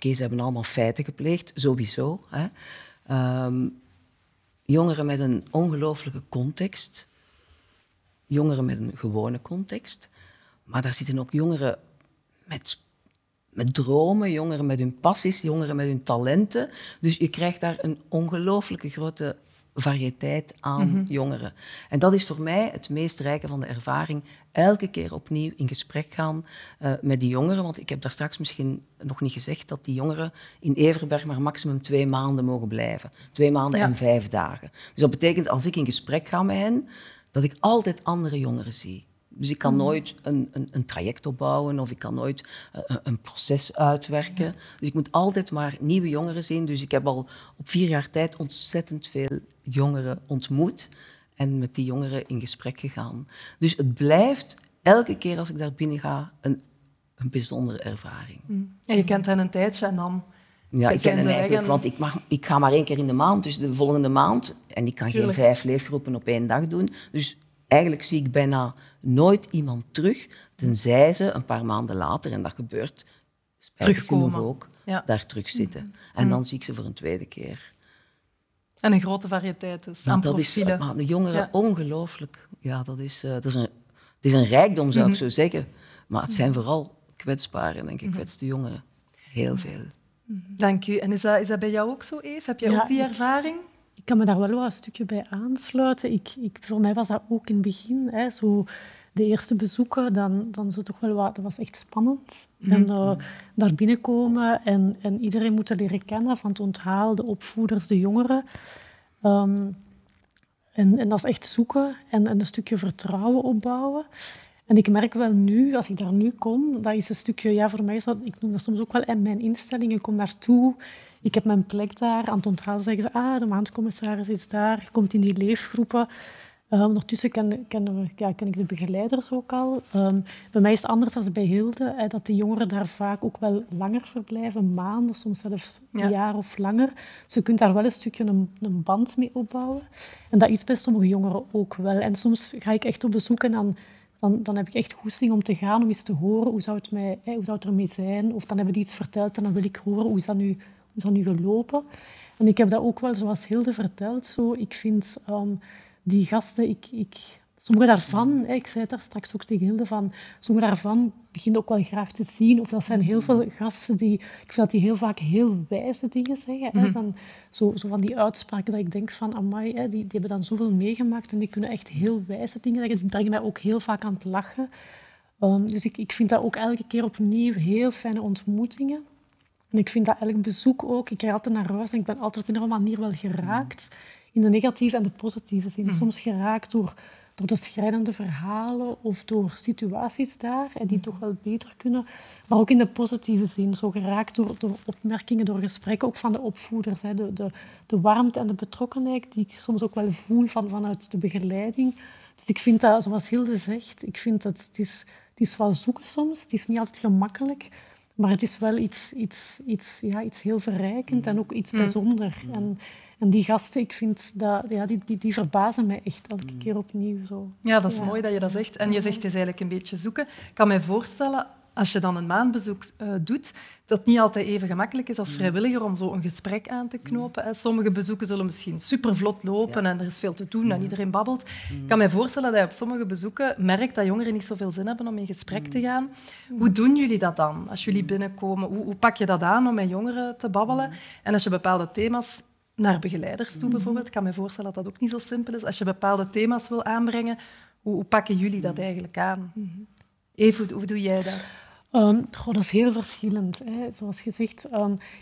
ze hebben allemaal feiten gepleegd, sowieso. Hè. Jongeren met een ongelooflijke context. Jongeren met een gewone context. Maar daar zitten ook jongeren met dromen, jongeren met hun passies, jongeren met hun talenten. Dus je krijgt daar een ongelooflijke grote variëteit aan jongeren. En dat is voor mij het meest rijke van de ervaring. Elke keer opnieuw in gesprek gaan met die jongeren. Want ik heb daar straks misschien nog niet gezegd dat die jongeren in Everberg maar maximum 2 maanden mogen blijven. 2 maanden en 5 dagen. Dus dat betekent, als ik in gesprek ga met hen, dat ik altijd andere jongeren zie. Dus ik kan nooit een traject opbouwen of ik kan nooit een proces uitwerken. Ja. Dus ik moet altijd maar nieuwe jongeren zien. Dus ik heb al op 4 jaar tijd ontzettend veel jongeren ontmoet en met die jongeren in gesprek gegaan. Dus het blijft elke keer als ik daar binnen ga een bijzondere ervaring. Ja, je kent hen een tijdje en dan... Ja, ik ken hen eigenlijk, want ik ga maar 1 keer in de maand, dus de volgende maand. En ik kan geen 5 leefgroepen op 1 dag doen. Dus eigenlijk zie ik bijna nooit iemand terug, tenzij ze een paar maanden later, en dat gebeurt spijtig genoeg ook, daar terug zitten. En dan zie ik ze voor een 2e keer. En een grote variëteit dus aan profielen. Maar de jongeren, ongelooflijk. Ja, het is een rijkdom, zou ik zo zeggen. Maar het zijn vooral kwetsbaren en gekwetste jongeren. Heel veel. Dank u. En is dat bij jou ook zo, Eef? Heb jij ook die ervaring? Ik kan me daar wel een stukje bij aansluiten. Voor mij was dat ook in het begin. Hè, zo de eerste bezoeken, dan zo toch wel wat, dat was echt spannend. En daar binnenkomen en iedereen moeten leren kennen van het onthaal, de opvoeders, de jongeren. En dat is echt zoeken en een stukje vertrouwen opbouwen. En ik merk wel nu, als ik daar nu kom, dat is een stukje, voor mij is dat, ik noem dat soms ook wel mijn instelling, ik kom daartoe. Ik heb mijn plek daar. Aan het onthaal zeggen ze, de maandcommissaris is daar. Je komt in die leefgroepen. Ondertussen ken ik de begeleiders ook al. Bij mij is het anders dan bij Hilde. Dat de jongeren daar vaak ook wel langer verblijven. Maanden, soms zelfs een jaar of langer. Dus je kunt daar wel een stukje een band mee opbouwen. En dat is bij sommige jongeren ook wel. En soms ga ik echt op bezoek en dan heb ik echt goesting om te gaan. Om eens te horen, hoe zou het ermee zijn? Of dan hebben die iets verteld en dan wil ik horen, hoe is dat nu... Is dat nu gelopen? En ik heb dat ook wel, zoals Hilde vertelt, zo, ik vind die gasten... sommige daarvan, ik zei het daar straks ook tegen Hilde, van, sommige daarvan beginnen ook wel graag te zien. Of dat zijn heel veel gasten die... Ik vind dat die heel vaak heel wijze dingen zeggen. Hè, dan, zo van die uitspraken dat ik denk van, amai, die hebben dan zoveel meegemaakt en die kunnen echt heel wijze dingen zeggen. Die brengen mij ook heel vaak aan het lachen. Dus ik vind dat ook elke keer opnieuw heel fijne ontmoetingen. En ik vind dat elk bezoek ook. Ik rijd altijd naar huis en ik ben altijd op een manier wel geraakt. In de negatieve en de positieve zin. Soms geraakt door de schrijnende verhalen of door situaties daar en die toch wel beter kunnen. Maar ook in de positieve zin. Zo geraakt door opmerkingen, door gesprekken, ook van de opvoeders. Hè. De warmte en de betrokkenheid die ik soms ook wel voel vanuit de begeleiding. Dus ik vind dat, zoals Hilde zegt, ik vind dat het is wel zoeken soms. Het is niet altijd gemakkelijk. Maar het is wel iets heel verrijkend en ook iets bijzonders. En die gasten, ik vind dat, ja, die verbazen mij echt elke keer opnieuw. Zo. Ja, dat is mooi dat je dat zegt. En je zegt, het is eigenlijk een beetje zoeken. Ik kan me voorstellen, als je dan een maandbezoek doet, dat het niet altijd even gemakkelijk is als vrijwilliger om zo een gesprek aan te knopen. Sommige bezoeken zullen misschien supervlot lopen en er is veel te doen en iedereen babbelt. Ik kan me voorstellen dat je op sommige bezoeken merkt dat jongeren niet zoveel zin hebben om in gesprek te gaan. Hoe doen jullie dat dan als jullie binnenkomen? Hoe pak je dat aan om met jongeren te babbelen? En als je bepaalde thema's naar begeleiders toe bijvoorbeeld, ik kan me voorstellen dat dat ook niet zo simpel is. Als je bepaalde thema's wil aanbrengen, hoe pakken jullie dat eigenlijk aan? Eef, hoe doe jij dat? Dat is heel verschillend. Hè. Zoals gezegd,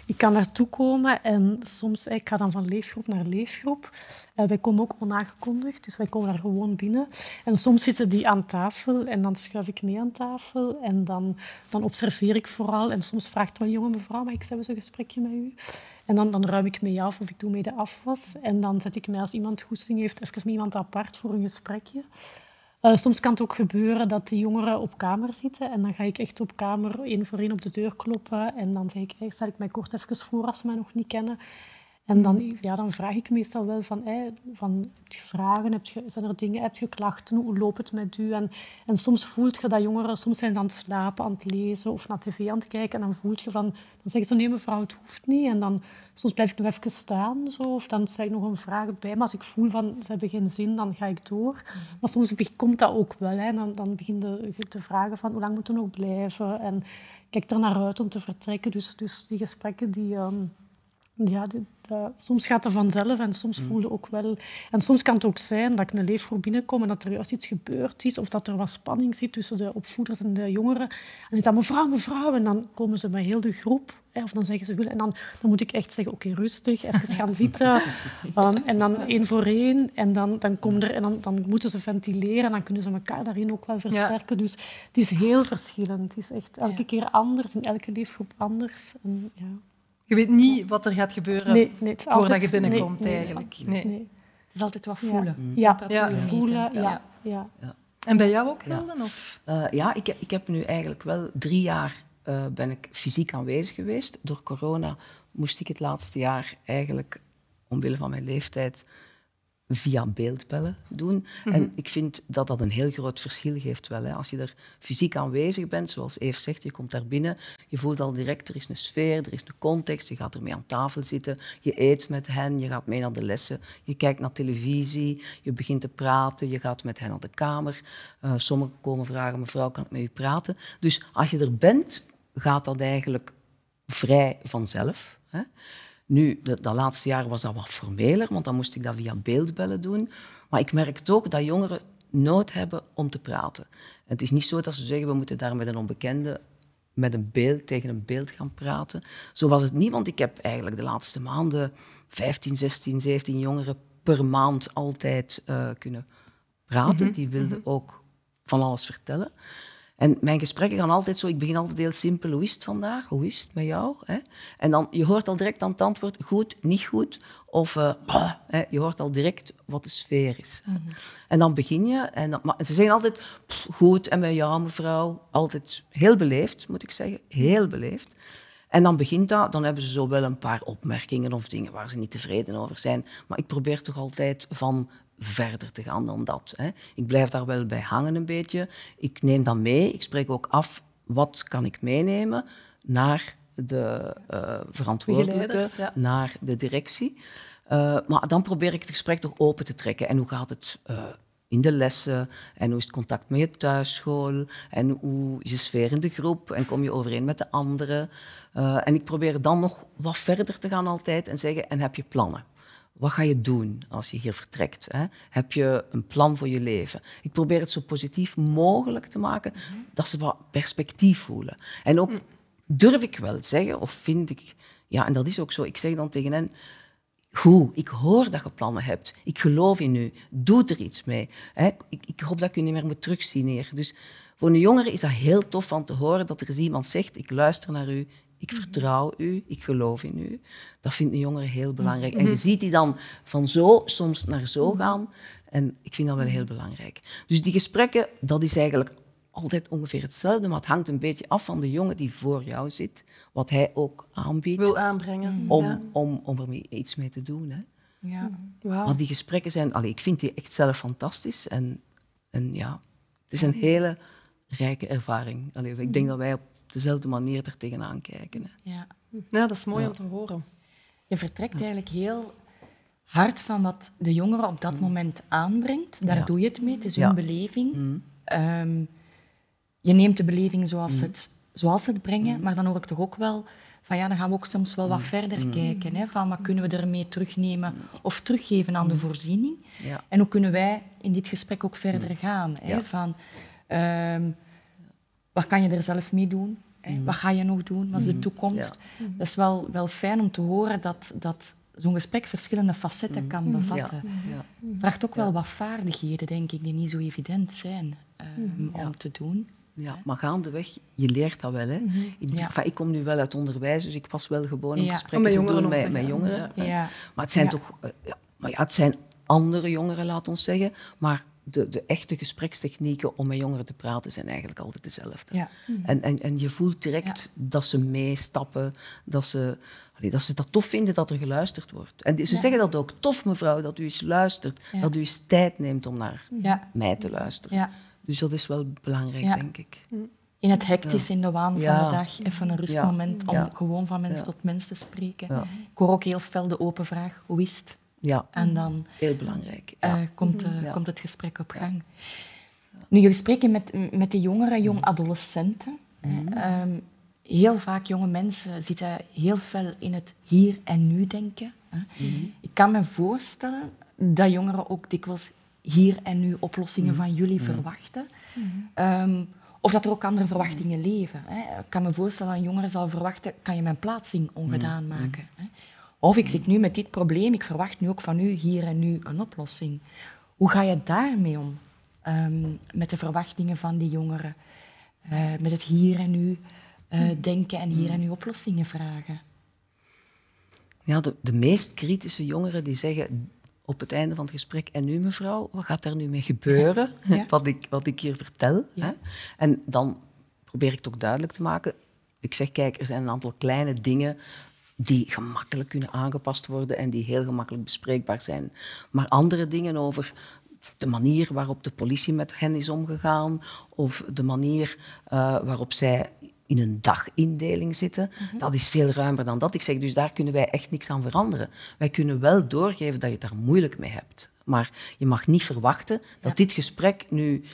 ik kan daartoe komen en soms ik ga dan van leefgroep naar leefgroep. Wij komen ook onaangekondigd, dus wij komen daar gewoon binnen. En soms zitten die aan tafel en dan schuif ik mee aan tafel en dan observeer ik vooral. En soms vraagt een jonge mevrouw, maar ik heb zo'n gesprekje met u. En dan ruim ik mee af of ik doe mee de afwas. En dan zet ik mij, als iemand goesting heeft, even met iemand apart voor een gesprekje. Soms kan het ook gebeuren dat de jongeren op kamer zitten en dan ga ik echt op kamer één voor één op de deur kloppen en dan zeg ik, stel ik mij kort even voor als ze mij nog niet kennen. En dan vraag ik meestal wel van heb je vragen, zijn er dingen, heb je klachten, hoe loopt het met u? En soms voelt je dat jongeren, soms zijn ze aan het slapen, aan het lezen of naar tv aan het kijken en dan voelt je van, dan zeggen ze nee mevrouw, het hoeft niet. En dan, soms blijf ik nog even staan zo, of dan zeg ik nog een vraag bij. Maar als ik voel van, ze hebben geen zin, dan ga ik door. Maar soms komt dat ook wel. Hè. Dan begin je te vragen van, hoe lang moeten we nog blijven? En kijk er naar uit om te vertrekken. Dus die gesprekken die... soms gaat het vanzelf en soms voel je ook wel... En soms kan het ook zijn dat ik een leefgroep binnenkom en dat er juist iets gebeurd is of dat er wat spanning zit tussen de opvoeders en de jongeren. En ik zeg, mevrouw, en dan komen ze met heel de groep. Of dan zeggen ze... En dan moet ik echt zeggen, oké, rustig, even gaan zitten. En dan één voor één. En dan moeten ze ventileren. En dan kunnen ze elkaar daarin ook wel versterken. Ja. Dus het is heel verschillend. Het is echt elke keer anders, in elke leefgroep anders. En, ja... Je weet niet wat er gaat gebeuren voordat je binnenkomt, eigenlijk. Nee. Het is altijd wat voelen. Ja. En bij jou ook, Hilde? Ik heb nu eigenlijk wel 3 jaar ben ik fysiek aanwezig geweest. Door corona moest ik het laatste jaar eigenlijk, omwille van mijn leeftijd, via beeldbellen doen. En ik vind dat dat een heel groot verschil geeft wel. Hè. Als je er fysiek aanwezig bent, zoals Eef zegt, je komt daar binnen, je voelt al direct, er is een sfeer, er is een context, je gaat ermee aan tafel zitten, je eet met hen, je gaat mee naar de lessen, je kijkt naar televisie, je begint te praten, je gaat met hen naar de kamer. Sommigen komen vragen, mevrouw, kan ik met u praten? Dus als je er bent, gaat dat eigenlijk vrij vanzelf. Hè. Nu, dat laatste jaar was dat wat formeler, want dan moest ik dat via beeldbellen doen. Maar ik merkte ook dat jongeren nood hebben om te praten. Het is niet zo dat ze zeggen, we moeten daar met een onbekende, met een beeld, tegen een beeld gaan praten. Zo was het niet, want ik heb eigenlijk de laatste maanden 15, 16, 17 jongeren per maand altijd kunnen praten. Die wilden ook van alles vertellen. En mijn gesprekken gaan altijd zo, ik begin altijd heel simpel, hoe is het vandaag, hoe is het met jou? Hè? En dan, je hoort al direct aan het antwoord, goed, niet goed, of je hoort al direct wat de sfeer is. En dan begin je, maar ze zeggen altijd, goed, en met jou mevrouw, altijd heel beleefd, moet ik zeggen, heel beleefd. En dan begint dat, dan hebben ze zo wel een paar opmerkingen of dingen waar ze niet tevreden over zijn, maar ik probeer toch altijd van... verder te gaan dan dat. Hè. Ik blijf daar wel bij hangen een beetje. Ik neem dat mee. Ik spreek ook af wat kan ik meenemen naar de verantwoordelijke, naar de directie. Maar dan probeer ik het gesprek toch open te trekken. En hoe gaat het in de lessen? En hoe is het contact met je thuisschool? En hoe is de sfeer in de groep? En kom je overeen met de anderen? En ik probeer dan nog wat verder te gaan altijd en zeggen, en heb je plannen? Wat ga je doen als je hier vertrekt? Hè? Heb je een plan voor je leven? Ik probeer het zo positief mogelijk te maken, dat ze wat perspectief voelen. En ook durf ik wel zeggen, of vind ik... Ja, en dat is ook zo. Ik zeg dan tegen hen... Goed, ik hoor dat je plannen hebt. Ik geloof in u. Doe er iets mee. Ik hoop dat ik u niet meer moet terugzien hier. Dus voor een jongere is dat heel tof om te horen dat er eens iemand zegt... Ik luister naar u, ik vertrouw u, ik geloof in u. Dat vindt een jongere heel belangrijk. En je ziet die dan van zo soms naar zo gaan. En ik vind dat wel heel belangrijk. Dus die gesprekken, dat is eigenlijk... altijd ongeveer hetzelfde, maar het hangt een beetje af van de jongen die voor jou zit, wat hij ook aanbiedt. Wil aanbrengen. Om er iets mee te doen. Hè. Ja. Wow. Want die gesprekken zijn... Allee, ik vind die echt zelf fantastisch. En ja, het is een hele rijke ervaring. Allee, ik denk dat wij op dezelfde manier er tegenaan kijken. Hè. Ja. Ja, dat is mooi om te horen. Je vertrekt eigenlijk heel... hard van wat de jongeren op dat moment aanbrengt. Daar doe je het mee. Het is hun beleving. Je neemt de beleving zoals het brengen, maar dan hoor ik toch ook wel van ja, dan gaan we ook soms wel wat verder kijken. Hè, van wat kunnen we ermee terugnemen of teruggeven aan de voorziening? Ja. En hoe kunnen wij in dit gesprek ook verder gaan? Hè, van wat kan je er zelf mee doen? Hè, wat ga je nog doen? Wat is de toekomst? Ja. Dat is wel fijn om te horen dat zo'n gesprek verschillende facetten kan bevatten. Ja. Ja. Vraagt ook wel wat vaardigheden, denk ik, die niet zo evident zijn om te doen. Ja, maar gaandeweg, je leert dat wel. Hè? Ik kom nu wel uit onderwijs, dus ik was wel gewoon op gesprekken te doen met jongeren. Ja. Maar het zijn toch... het zijn andere jongeren, laat ons zeggen. Maar de echte gesprekstechnieken om met jongeren te praten zijn eigenlijk altijd dezelfde. Ja. En je voelt direct dat ze meestappen, dat ze dat tof vinden dat er geluisterd wordt. En ze zeggen dat ook. Tof, mevrouw, dat u eens luistert. Ja. Dat u eens tijd neemt om naar mij te luisteren. Ja. Dus dat is wel belangrijk, denk ik. In het hectisch, in de waan van de dag, even een rustmoment om gewoon van mens tot mens te spreken. Ja. Ik hoor ook heel fel de open vraag, hoe is het? Ja, en dan heel belangrijk. Komt het gesprek op gang. Ja. Nu, jullie spreken met de jongeren, jong adolescenten. Heel vaak jonge mensen zitten heel fel in het hier en nu denken. Ik kan me voorstellen dat jongeren ook dikwijls hier en nu oplossingen van jullie verwachten. Of dat er ook andere verwachtingen leven. Hè. Ik kan me voorstellen dat een jongere zal verwachten, kan je mijn plaatsing ongedaan maken? Hè. Of ik zit nu met dit probleem, ik verwacht nu ook van u hier en nu een oplossing. Hoe ga je daarmee om? Met de verwachtingen van die jongeren? Met het hier en nu denken en hier en nu oplossingen vragen? Ja, de meest kritische jongeren die zeggen... op het einde van het gesprek, en nu mevrouw, wat gaat er nu mee gebeuren, wat ik hier vertel? Ja. Hè? En dan probeer ik het ook duidelijk te maken. Ik zeg, kijk, er zijn een aantal kleine dingen die gemakkelijk kunnen aangepast worden en die heel gemakkelijk bespreekbaar zijn. Maar andere dingen over de manier waarop de politie met hen is omgegaan of de manier waarop zij... in een dagindeling zitten, dat is veel ruimer dan dat. Ik zeg, dus daar kunnen wij echt niks aan veranderen. Wij kunnen wel doorgeven dat je het daar moeilijk mee hebt. Maar je mag niet verwachten dat dit gesprek nu,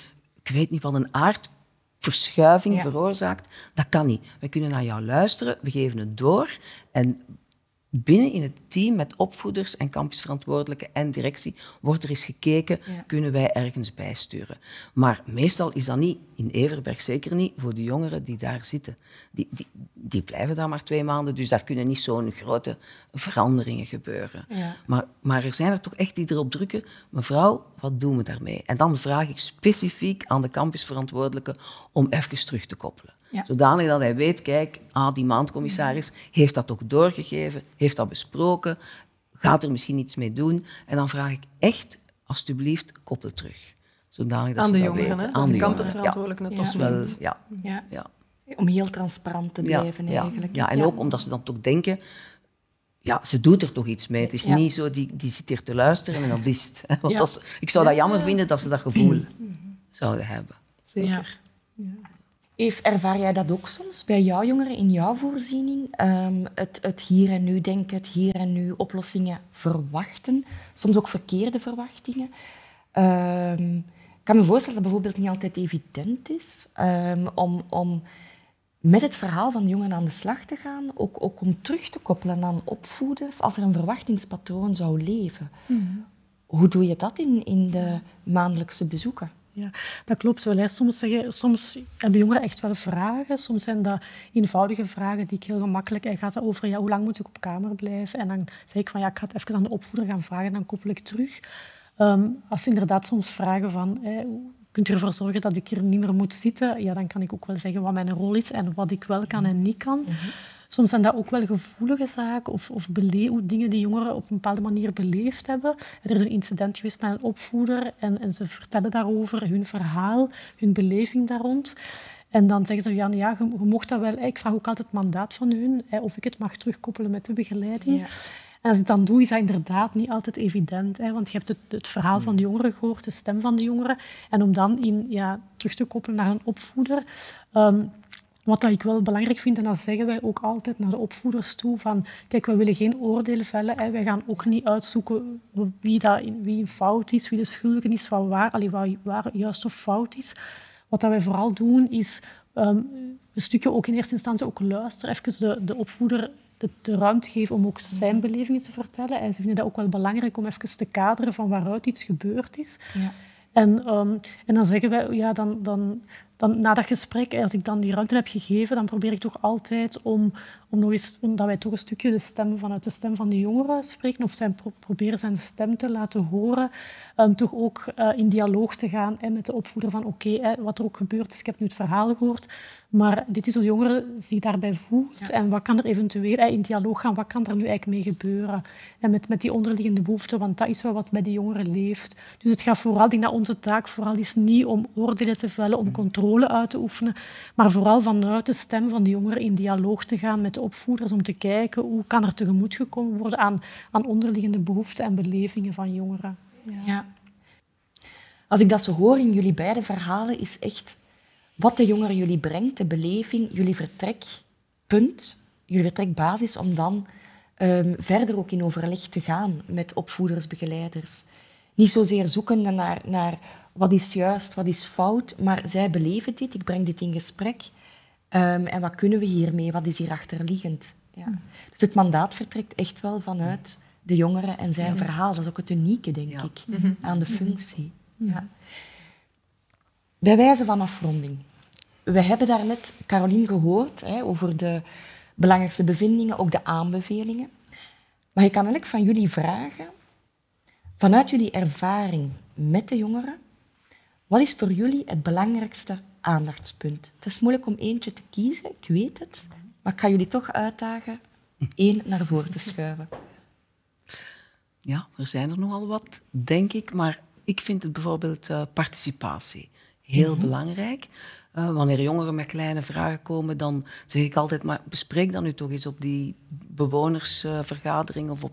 ik weet niet, van een aardverschuiving veroorzaakt. Dat kan niet. Wij kunnen naar jou luisteren, we geven het door. En binnen in het team met opvoeders en campusverantwoordelijken en directie wordt er eens gekeken, kunnen wij ergens bijsturen. Maar meestal is dat niet, in Everberg zeker niet, voor de jongeren die daar zitten. Die blijven daar maar 2 maanden, dus daar kunnen niet zo'n grote veranderingen gebeuren. Ja. Maar er zijn er toch echt die erop drukken, mevrouw, wat doen we daarmee? En dan vraag ik specifiek aan de campusverantwoordelijke om even terug te koppelen. Ja. Zodanig dat hij weet, kijk, die maandcommissaris heeft dat ook doorgegeven, heeft dat besproken, gaat er misschien iets mee doen. En dan vraag ik echt, alsjeblieft, koppel terug. Zodanig dat aan de jongeren, hè? Aan de campusverantwoordelijken. Ja. Om heel transparant te blijven eigenlijk. Ja, en ook omdat ze dan toch denken... Ja, ze doet er toch iets mee. Het is niet zo, die zit hier te luisteren en dat is het. Want ik zou dat jammer vinden dat ze dat gevoel zouden hebben. Zeker. Ja. Eef, ervaar jij dat ook soms bij jouw jongeren in jouw voorziening? Het hier en nu denken, het hier en nu oplossingen verwachten. Soms ook verkeerde verwachtingen. Ik kan me voorstellen dat het bijvoorbeeld niet altijd evident is om met het verhaal van de jongeren aan de slag te gaan, ook om terug te koppelen aan opvoeders als er een verwachtingspatroon zou leven. Hoe doe je dat in de maandelijkse bezoeken? Ja, dat klopt wel. Hè. Soms hebben jongeren echt wel vragen. Soms zijn dat eenvoudige vragen die ik heel gemakkelijk... En gaat over, ja, hoe lang moet ik op kamer blijven? En dan zeg ik van, ja, ik ga het even aan de opvoeder gaan vragen en dan koppel ik terug. Als ze inderdaad soms vragen van... Kunt u ervoor zorgen dat ik hier niet meer moet zitten? Ja, dan kan ik ook wel zeggen wat mijn rol is en wat ik wel kan en niet kan. Mm-hmm. Soms zijn dat ook wel gevoelige zaken of dingen die jongeren op een bepaalde manier beleefd hebben. Er is een incident geweest met een opvoeder en ze vertellen daarover hun verhaal, hun beleving daar rond. En dan zeggen ze, ja, je mocht dat wel. Ik vraag ook altijd het mandaat van hun, of ik het mag terugkoppelen met de begeleiding. Ja. En als ik dat doe, is dat inderdaad niet altijd evident. Hè? Want je hebt het verhaal van de jongeren gehoord, de stem van de jongeren. En om dan terug te koppelen naar een opvoeder. Wat ik wel belangrijk vind, en dat zeggen wij ook altijd naar de opvoeders toe, van kijk, wij willen geen oordelen vellen. Hè? Wij gaan ook niet uitzoeken wie een fout is, wie de schuldige is, waar juist of fout is. Wat dat wij vooral doen, is een stukje ook in eerste instantie ook luisteren. Even de opvoeder... de ruimte geven om ook zijn belevingen te vertellen. En ze vinden dat ook wel belangrijk om even te kaderen van waaruit iets gebeurd is. Ja. En dan zeggen wij, ja, dan na dat gesprek, als ik dan die ruimte heb gegeven, dan probeer ik toch altijd om nog eens, omdat wij toch een stukje vanuit de stem van de jongeren spreken, of proberen zijn stem te laten horen, toch ook in dialoog te gaan met de opvoeder van oké, wat er ook gebeurd is, ik heb nu het verhaal gehoord, maar dit is hoe de jongere zich daarbij voelt en wat kan er eventueel in dialoog gaan, wat kan er nu eigenlijk mee gebeuren? En met die onderliggende behoeften, want dat is wel wat bij de jongeren leeft. Dus het gaat vooral, ik denk dat onze taak vooral is niet om oordelen te vellen, om controle uit te oefenen, maar vooral vanuit de stem van de jongeren in dialoog te gaan met de opvoeders om te kijken hoe kan er tegemoet gekomen worden aan onderliggende behoeften en belevingen van jongeren. Ja. Als ik dat zo hoor in jullie beide verhalen, is echt wat de jongeren jullie brengt, de beleving, jullie vertrekpunt, jullie vertrekbasis, om dan verder ook in overleg te gaan met opvoeders, begeleiders. Niet zozeer zoeken naar wat is juist, wat is fout, maar zij beleven dit, ik breng dit in gesprek. En wat kunnen we hiermee? Wat is hier achterliggend? Ja. Dus het mandaat vertrekt echt wel vanuit de jongeren en zijn verhaal. Dat is ook het unieke, denk ik, aan de functie. Ja. Bij wijze van afronding. We hebben daarnet, Caroline, gehoord over de belangrijkste bevindingen, ook de aanbevelingen. Maar ik kan eigenlijk van jullie vragen, vanuit jullie ervaring met de jongeren, wat is voor jullie het belangrijkste aandachtspunt? Het is moeilijk om eentje te kiezen, ik weet het. Maar ik ga jullie toch uitdagen één naar voren te schuiven. Ja, er zijn er nogal wat, denk ik. Maar ik vind het bijvoorbeeld participatie heel belangrijk. Wanneer jongeren met kleine vragen komen, dan zeg ik altijd... Maar bespreek dat nu toch eens op die bewonersvergadering of op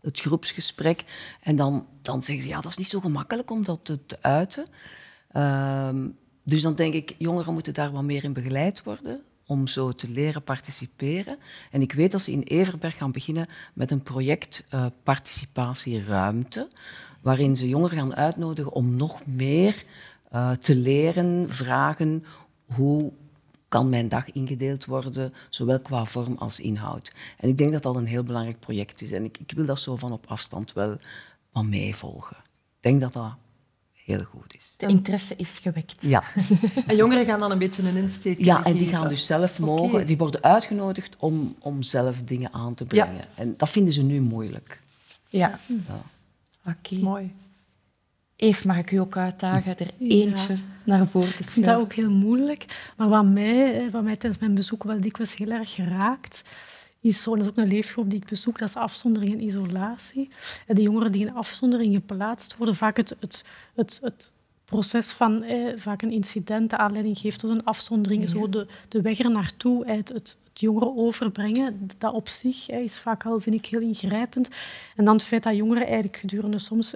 het groepsgesprek. En dan zeggen ze, ja, dat is niet zo gemakkelijk om dat te uiten. Dus dan denk ik, jongeren moeten daar wat meer in begeleid worden om zo te leren participeren. En ik weet dat ze in Everberg gaan beginnen met een project participatieruimte, waarin ze jongeren gaan uitnodigen om nog meer te leren vragen hoe kan mijn dag ingedeeld worden, zowel qua vorm als inhoud. En ik denk dat dat een heel belangrijk project is. En ik wil dat zo van op afstand wel wat meevolgen. Ik denk dat dat... heel goed is. De interesse is gewekt. Ja. En jongeren gaan dan een beetje een insteek. Ja, en die gaan dus zelf mogen... Okay. Die worden uitgenodigd om zelf dingen aan te brengen. Ja. En dat vinden ze nu moeilijk. Ja. Oké. Dat is mooi. Eef, mag ik u ook uitdagen er eentje naar voren te schuiven? Ik vind dat ook heel moeilijk. Maar wat mij tijdens mijn bezoek wel dikwijls heel erg raakt... dat is ook een leefgroep die ik bezoek, dat is afzondering en isolatie. En de jongeren die in afzondering geplaatst worden, vaak het proces van vaak een incident de aanleiding geeft tot een afzondering. Ja. Zo de weg ernaartoe, het jongeren overbrengen, dat op zich is vaak al, vind ik, heel ingrijpend. En dan het feit dat jongeren eigenlijk gedurende soms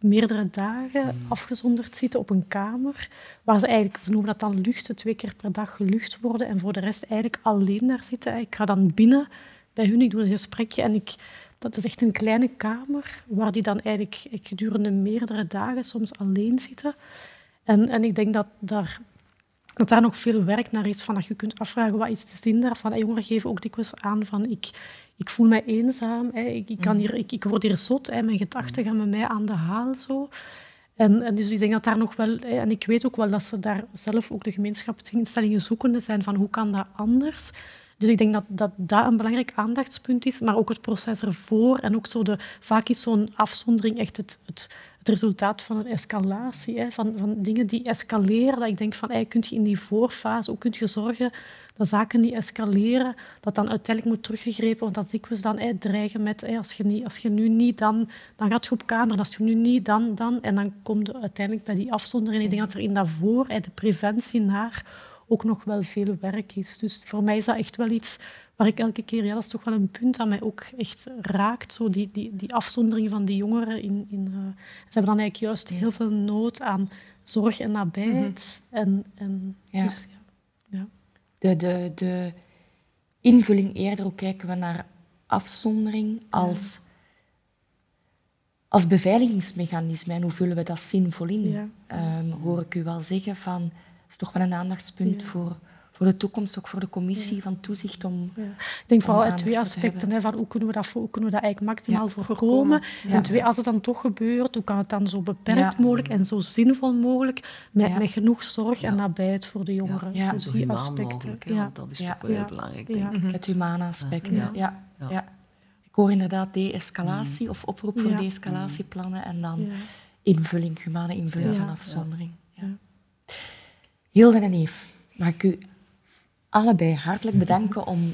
meerdere dagen afgezonderd zitten op een kamer, waar ze eigenlijk, ze noemen dat dan luchten, 2 keer per dag gelucht worden en voor de rest eigenlijk alleen daar zitten. Ik ga dan binnen bij hun, ik doe een gesprekje en dat is echt een kleine kamer waar die dan eigenlijk gedurende meerdere dagen soms alleen zitten. En ik denk dat daar nog veel werk naar is, van dat je kunt afvragen wat is de zin daarvan. Jongeren geven ook dikwijls aan van ik voel mij eenzaam, ik word hier zot, mijn gedachten gaan met mij aan de haal. Zo. En dus ik denk dat daar nog wel... En ik weet ook wel dat ze daar zelf ook de gemeenschapsinstellingen zoekende zijn van hoe kan dat anders. Dus ik denk dat een belangrijk aandachtspunt is, maar ook het proces ervoor. En ook zo vaak is zo'n afzondering echt het resultaat van een escalatie, hè, van dingen die escaleren. Dat ik denk van, kun je in die voorfase, hoe kun je zorgen dat zaken niet escaleren, dat dan uiteindelijk moet teruggegrepen, want dat is dikwijls dan dreigen met, als je nu niet, dan gaat je op kamer, als je nu niet, dan. En dan kom je uiteindelijk bij die afzondering. Ik denk dat er in dat voor, de preventie naar... ook nog wel veel werk is. Dus voor mij is dat echt wel iets waar ik elke keer... Ja, dat is toch wel een punt dat mij ook echt raakt. Zo die afzondering van die jongeren. Ze hebben dan eigenlijk juist heel veel nood aan zorg en nabijheid. De invulling eerder, ook kijken we naar afzondering als beveiligingsmechanisme. En hoe vullen we dat zinvol in? Ja. Hoor ik u wel zeggen van... Dat is toch wel een aandachtspunt voor de toekomst, ook voor de commissie van toezicht om... Ja. Ik denk vooral uit twee aspecten. Van hoe kunnen we dat eigenlijk maximaal voorkomen? Ja. En twee, als het dan toch gebeurt, hoe kan het dan zo beperkt mogelijk en zo zinvol mogelijk met genoeg zorg en nabijheid voor de jongeren? Ja, dus zo die aspecten. Mogelijk, want dat is toch wel heel belangrijk, denk ik. Het humane aspect, ja. Ik hoor inderdaad de-escalatie of oproep voor de-escalatieplannen en dan invulling, humane invulling van afzondering. Ja. Hilde en Eef, mag ik u allebei hartelijk bedanken om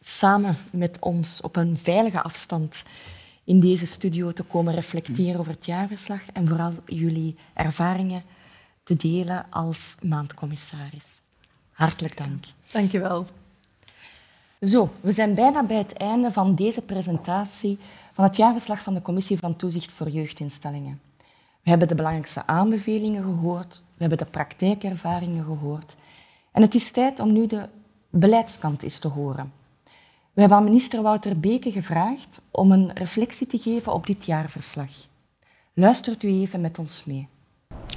samen met ons op een veilige afstand in deze studio te komen reflecteren over het jaarverslag en vooral jullie ervaringen te delen als maandcommissaris. Hartelijk dank. Dank je wel. Zo, we zijn bijna bij het einde van deze presentatie van het jaarverslag van de Commissie van Toezicht voor Jeugdinstellingen. We hebben de belangrijkste aanbevelingen gehoord, we hebben de praktijkervaringen gehoord. En het is tijd om nu de beleidskant eens te horen. We hebben aan minister Wouter Beke gevraagd om een reflectie te geven op dit jaarverslag. Luistert u even met ons mee.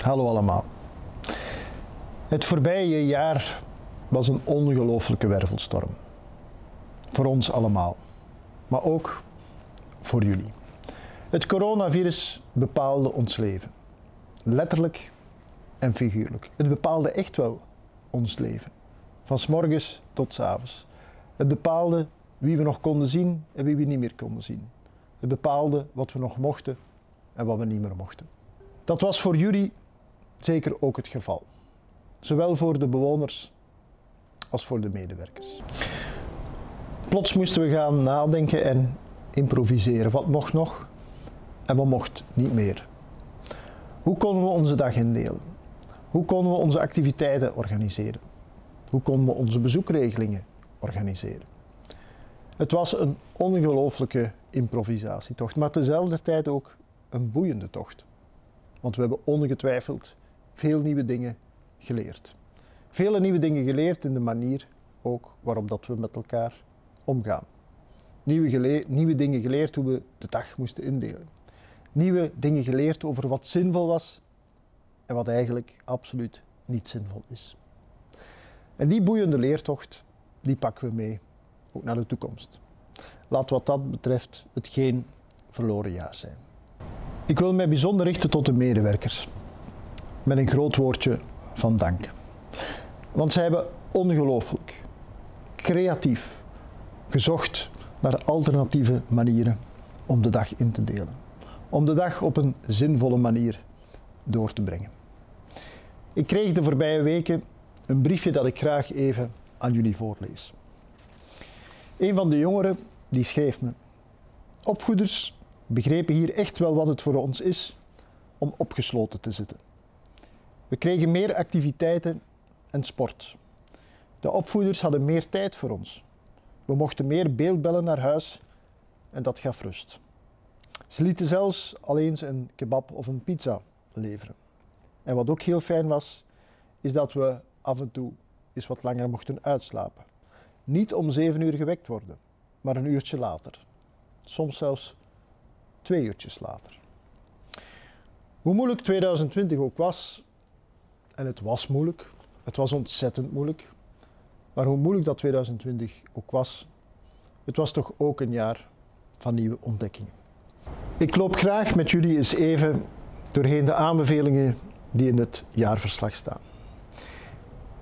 Hallo allemaal. Het voorbije jaar was een ongelooflijke wervelstorm. Voor ons allemaal, maar ook voor jullie. Het coronavirus bepaalde ons leven. Letterlijk en figuurlijk. Het bepaalde echt wel ons leven. Van 's morgens tot 's avonds. Het bepaalde wie we nog konden zien en wie we niet meer konden zien. Het bepaalde wat we nog mochten en wat we niet meer mochten. Dat was voor jullie zeker ook het geval. Zowel voor de bewoners als voor de medewerkers. Plots moesten we gaan nadenken en improviseren. Wat mocht nog? En wat mocht niet meer? Hoe konden we onze dag indelen? Hoe konden we onze activiteiten organiseren? Hoe konden we onze bezoekregelingen organiseren? Het was een ongelooflijke improvisatietocht, maar tezelfdertijd ook een boeiende tocht. Want we hebben ongetwijfeld veel nieuwe dingen geleerd. Vele nieuwe dingen geleerd in de manier ook waarop dat we met elkaar omgaan. Nieuwe dingen geleerd hoe we de dag moesten indelen. Nieuwe dingen geleerd over wat zinvol was en wat eigenlijk absoluut niet zinvol is. En die boeiende leertocht, die pakken we mee, ook naar de toekomst. Laat wat dat betreft het geen verloren jaar zijn. Ik wil mij bijzonder richten tot de medewerkers, met een groot woordje van dank. Want zij hebben ongelooflijk, creatief, gezocht naar alternatieve manieren om de dag in te delen. Om de dag op een zinvolle manier door te brengen. Ik kreeg de voorbije weken een briefje dat ik graag even aan jullie voorlees. Een van de jongeren die schreef me: opvoeders begrepen hier echt wel wat het voor ons is om opgesloten te zitten. We kregen meer activiteiten en sport. De opvoeders hadden meer tijd voor ons. We mochten meer beeldbellen naar huis en dat gaf rust. Ze lieten zelfs alleen een kebab of een pizza leveren. En wat ook heel fijn was, is dat we af en toe eens wat langer mochten uitslapen. Niet om 7 uur gewekt worden, maar een uurtje later. Soms zelfs 2 uurtjes later. Hoe moeilijk 2020 ook was, en het was moeilijk, het was ontzettend moeilijk, maar hoe moeilijk dat 2020 ook was, het was toch ook een jaar van nieuwe ontdekkingen. Ik loop graag met jullie eens even doorheen de aanbevelingen die in het jaarverslag staan.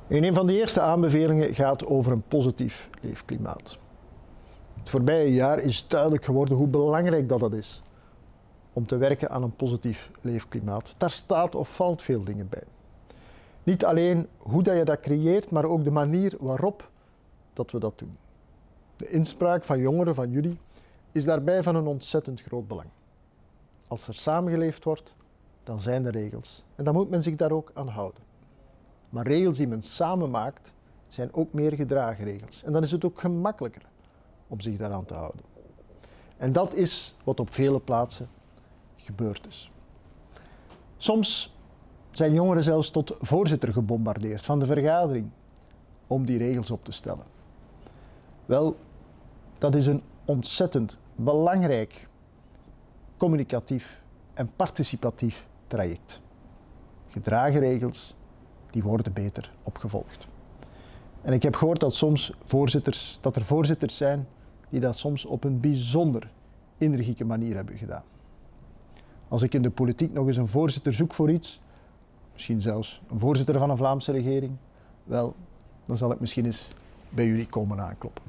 En een van de eerste aanbevelingen gaat over een positief leefklimaat. Het voorbije jaar is duidelijk geworden hoe belangrijk dat is om te werken aan een positief leefklimaat. Daar staat of valt veel dingen bij. Niet alleen hoe dat je dat creëert, maar ook de manier waarop dat we dat doen. De inspraak van jongeren, van jullie, is daarbij van een ontzettend groot belang. Als er samengeleefd wordt, dan zijn er regels. En dan moet men zich daar ook aan houden. Maar regels die men samen maakt, zijn ook meer gedragregels. En dan is het ook gemakkelijker om zich daaraan te houden. En dat is wat op vele plaatsen gebeurd is. Soms zijn jongeren zelfs tot voorzitter gebombardeerd van de vergadering om die regels op te stellen. Wel, dat is een ontzettend belangrijk communicatief en participatief traject. Gedragregels die worden beter opgevolgd. En ik heb gehoord dat er voorzitters zijn die dat soms op een bijzonder energieke manier hebben gedaan. Als ik in de politiek nog eens een voorzitter zoek voor iets, misschien zelfs een voorzitter van een Vlaamse regering, wel, dan zal ik misschien eens bij jullie komen aankloppen.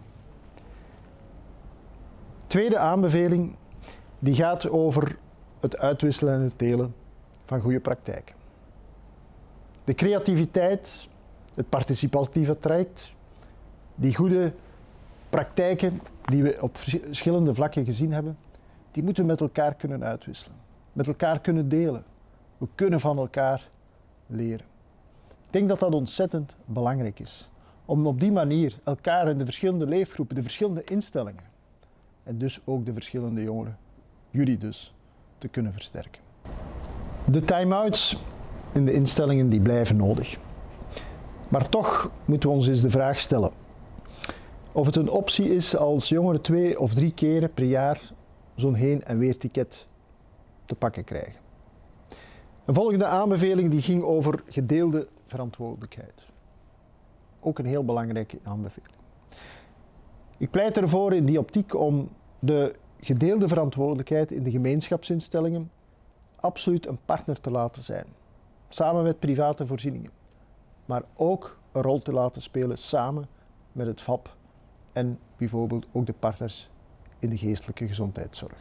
Tweede aanbeveling, die gaat over het uitwisselen en het delen van goede praktijken. De creativiteit, het participatieve traject, die goede praktijken die we op verschillende vlakken gezien hebben, die moeten we met elkaar kunnen uitwisselen, met elkaar kunnen delen. We kunnen van elkaar leren. Ik denk dat dat ontzettend belangrijk is, om op die manier elkaar in de verschillende leefgroepen, de verschillende instellingen en dus ook de verschillende jongeren, jullie dus, te kunnen versterken. De time-outs in de instellingen die blijven nodig. Maar toch moeten we ons eens de vraag stellen of het een optie is als jongeren 2 of 3 keren per jaar zo'n heen- en weerticket te pakken krijgen. Een volgende aanbeveling die ging over gedeelde verantwoordelijkheid. Ook een heel belangrijke aanbeveling. Ik pleit ervoor in die optiek om de gedeelde verantwoordelijkheid in de gemeenschapsinstellingen absoluut een partner te laten zijn. Samen met private voorzieningen. Maar ook een rol te laten spelen samen met het VAP en bijvoorbeeld ook de partners in de geestelijke gezondheidszorg.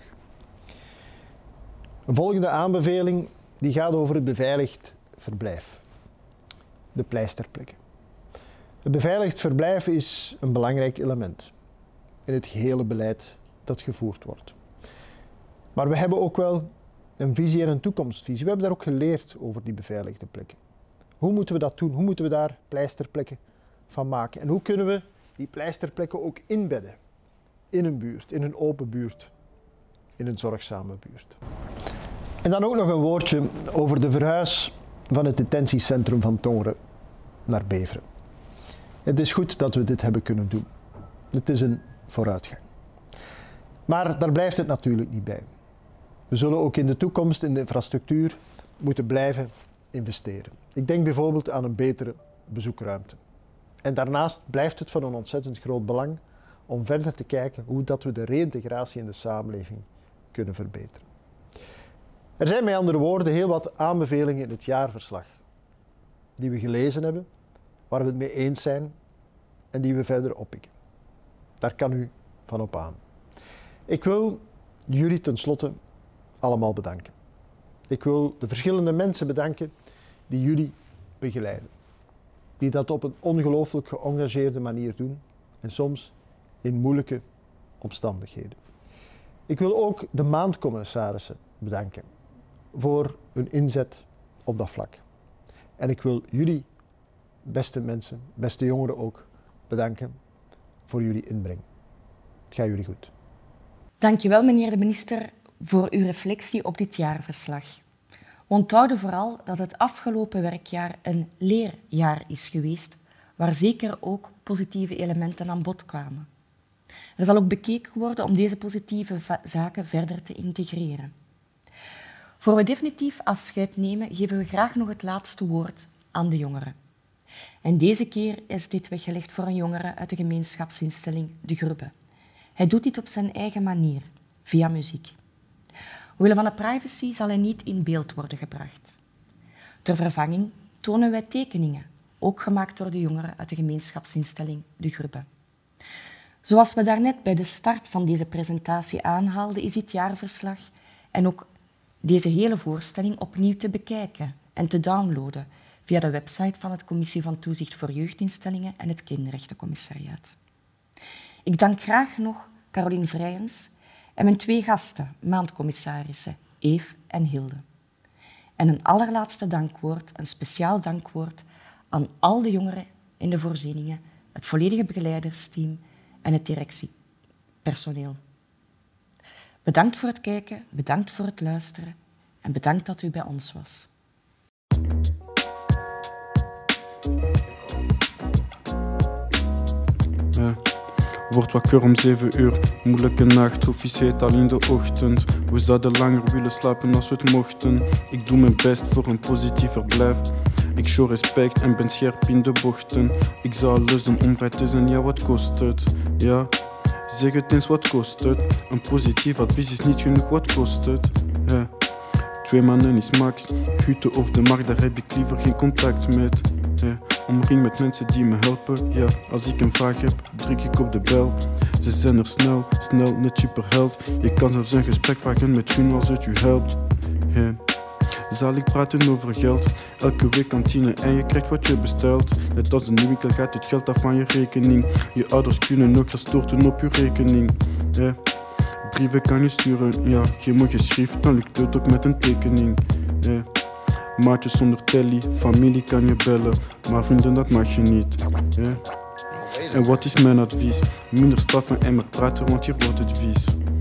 Een volgende aanbeveling die gaat over het beveiligd verblijf. De pleisterplekken. Het beveiligd verblijf is een belangrijk element in het gehele beleid dat gevoerd wordt. Maar we hebben ook wel een visie en een toekomstvisie. We hebben daar ook geleerd over die beveiligde plekken. Hoe moeten we dat doen? Hoe moeten we daar pleisterplekken van maken? En hoe kunnen we die pleisterplekken ook inbedden? In een buurt, in een open buurt, in een zorgzame buurt. En dan ook nog een woordje over de verhuis van het detentiecentrum van Tongeren naar Beveren. Het is goed dat we dit hebben kunnen doen. Het is een vooruitgang. Maar daar blijft het natuurlijk niet bij. We zullen ook in de toekomst in de infrastructuur moeten blijven investeren. Ik denk bijvoorbeeld aan een betere bezoekruimte. En daarnaast blijft het van een ontzettend groot belang om verder te kijken hoe dat we de reïntegratie in de samenleving kunnen verbeteren. Er zijn met andere woorden heel wat aanbevelingen in het jaarverslag die we gelezen hebben, waar we het mee eens zijn en die we verder oppikken. Daar kan u van op aan. Ik wil jullie tenslotte allemaal bedanken. Ik wil de verschillende mensen bedanken die jullie begeleiden. Die dat op een ongelooflijk geëngageerde manier doen en soms in moeilijke omstandigheden. Ik wil ook de maandcommissarissen bedanken voor hun inzet op dat vlak. En ik wil jullie, beste mensen, beste jongeren ook, bedanken voor jullie inbreng. Het gaat jullie goed. Dankjewel, meneer de minister, voor uw reflectie op dit jaarverslag. We onthouden vooral dat het afgelopen werkjaar een leerjaar is geweest, waar zeker ook positieve elementen aan bod kwamen. Er zal ook bekeken worden om deze positieve zaken verder te integreren. Voor we definitief afscheid nemen, geven we graag nog het laatste woord aan de jongeren. En deze keer is dit weggelegd voor een jongere uit de gemeenschapsinstelling De Grubben. Hij doet dit op zijn eigen manier, via muziek. Omwille van de privacy zal hij niet in beeld worden gebracht. Ter vervanging tonen wij tekeningen, ook gemaakt door de jongeren uit de gemeenschapsinstelling De Grubbe. Zoals we daarnet bij de start van deze presentatie aanhaalden, is dit jaarverslag en ook deze hele voorstelling opnieuw te bekijken en te downloaden via de website van het Commissie van Toezicht voor Jeugdinstellingen en het Kinderrechtencommissariaat. Ik dank graag nog Caroline Vrijens en mijn twee gasten, maandcommissarissen, Eef en Hilde. En een allerlaatste dankwoord, een speciaal dankwoord, aan al de jongeren in de voorzieningen, het volledige begeleidersteam en het directiepersoneel. Bedankt voor het kijken, bedankt voor het luisteren en bedankt dat u bij ons was. Wordt wakker om 7 uur, moeilijke nacht, officieel al in de ochtend. We zouden langer willen slapen als we het mochten. Ik doe mijn best voor een positief verblijf. Ik show respect en ben scherp in de bochten. Ik zou alles doen om vrij te zijn, ja wat kost het? Ja, zeg het eens wat kost het? Een positief advies is niet genoeg, wat kost het? Ja. 2 maanden is max, Hutte of De Markt, daar heb ik liever geen contact met. Ja. Omring met mensen die me helpen, ja, als ik een vraag heb, druk ik op de bel. Ze zijn er snel, snel, net superheld. Je kan zelfs een gesprek vragen met hun als het u helpt. Hey. Zal ik praten over geld? Elke week kantine en je krijgt wat je bestelt. Net als een winkel gaat het geld af van je rekening. Je ouders kunnen ook storten op je rekening. Hey. Brieven kan je sturen, ja, geen mooi geschrift, dan lukt het ook met een tekening. Hey. Maatjes zonder telly, familie kan je bellen, maar vrienden dat mag je niet. Yeah. En wat is mijn advies? Minder staffen en meer praten, want hier wordt het vies.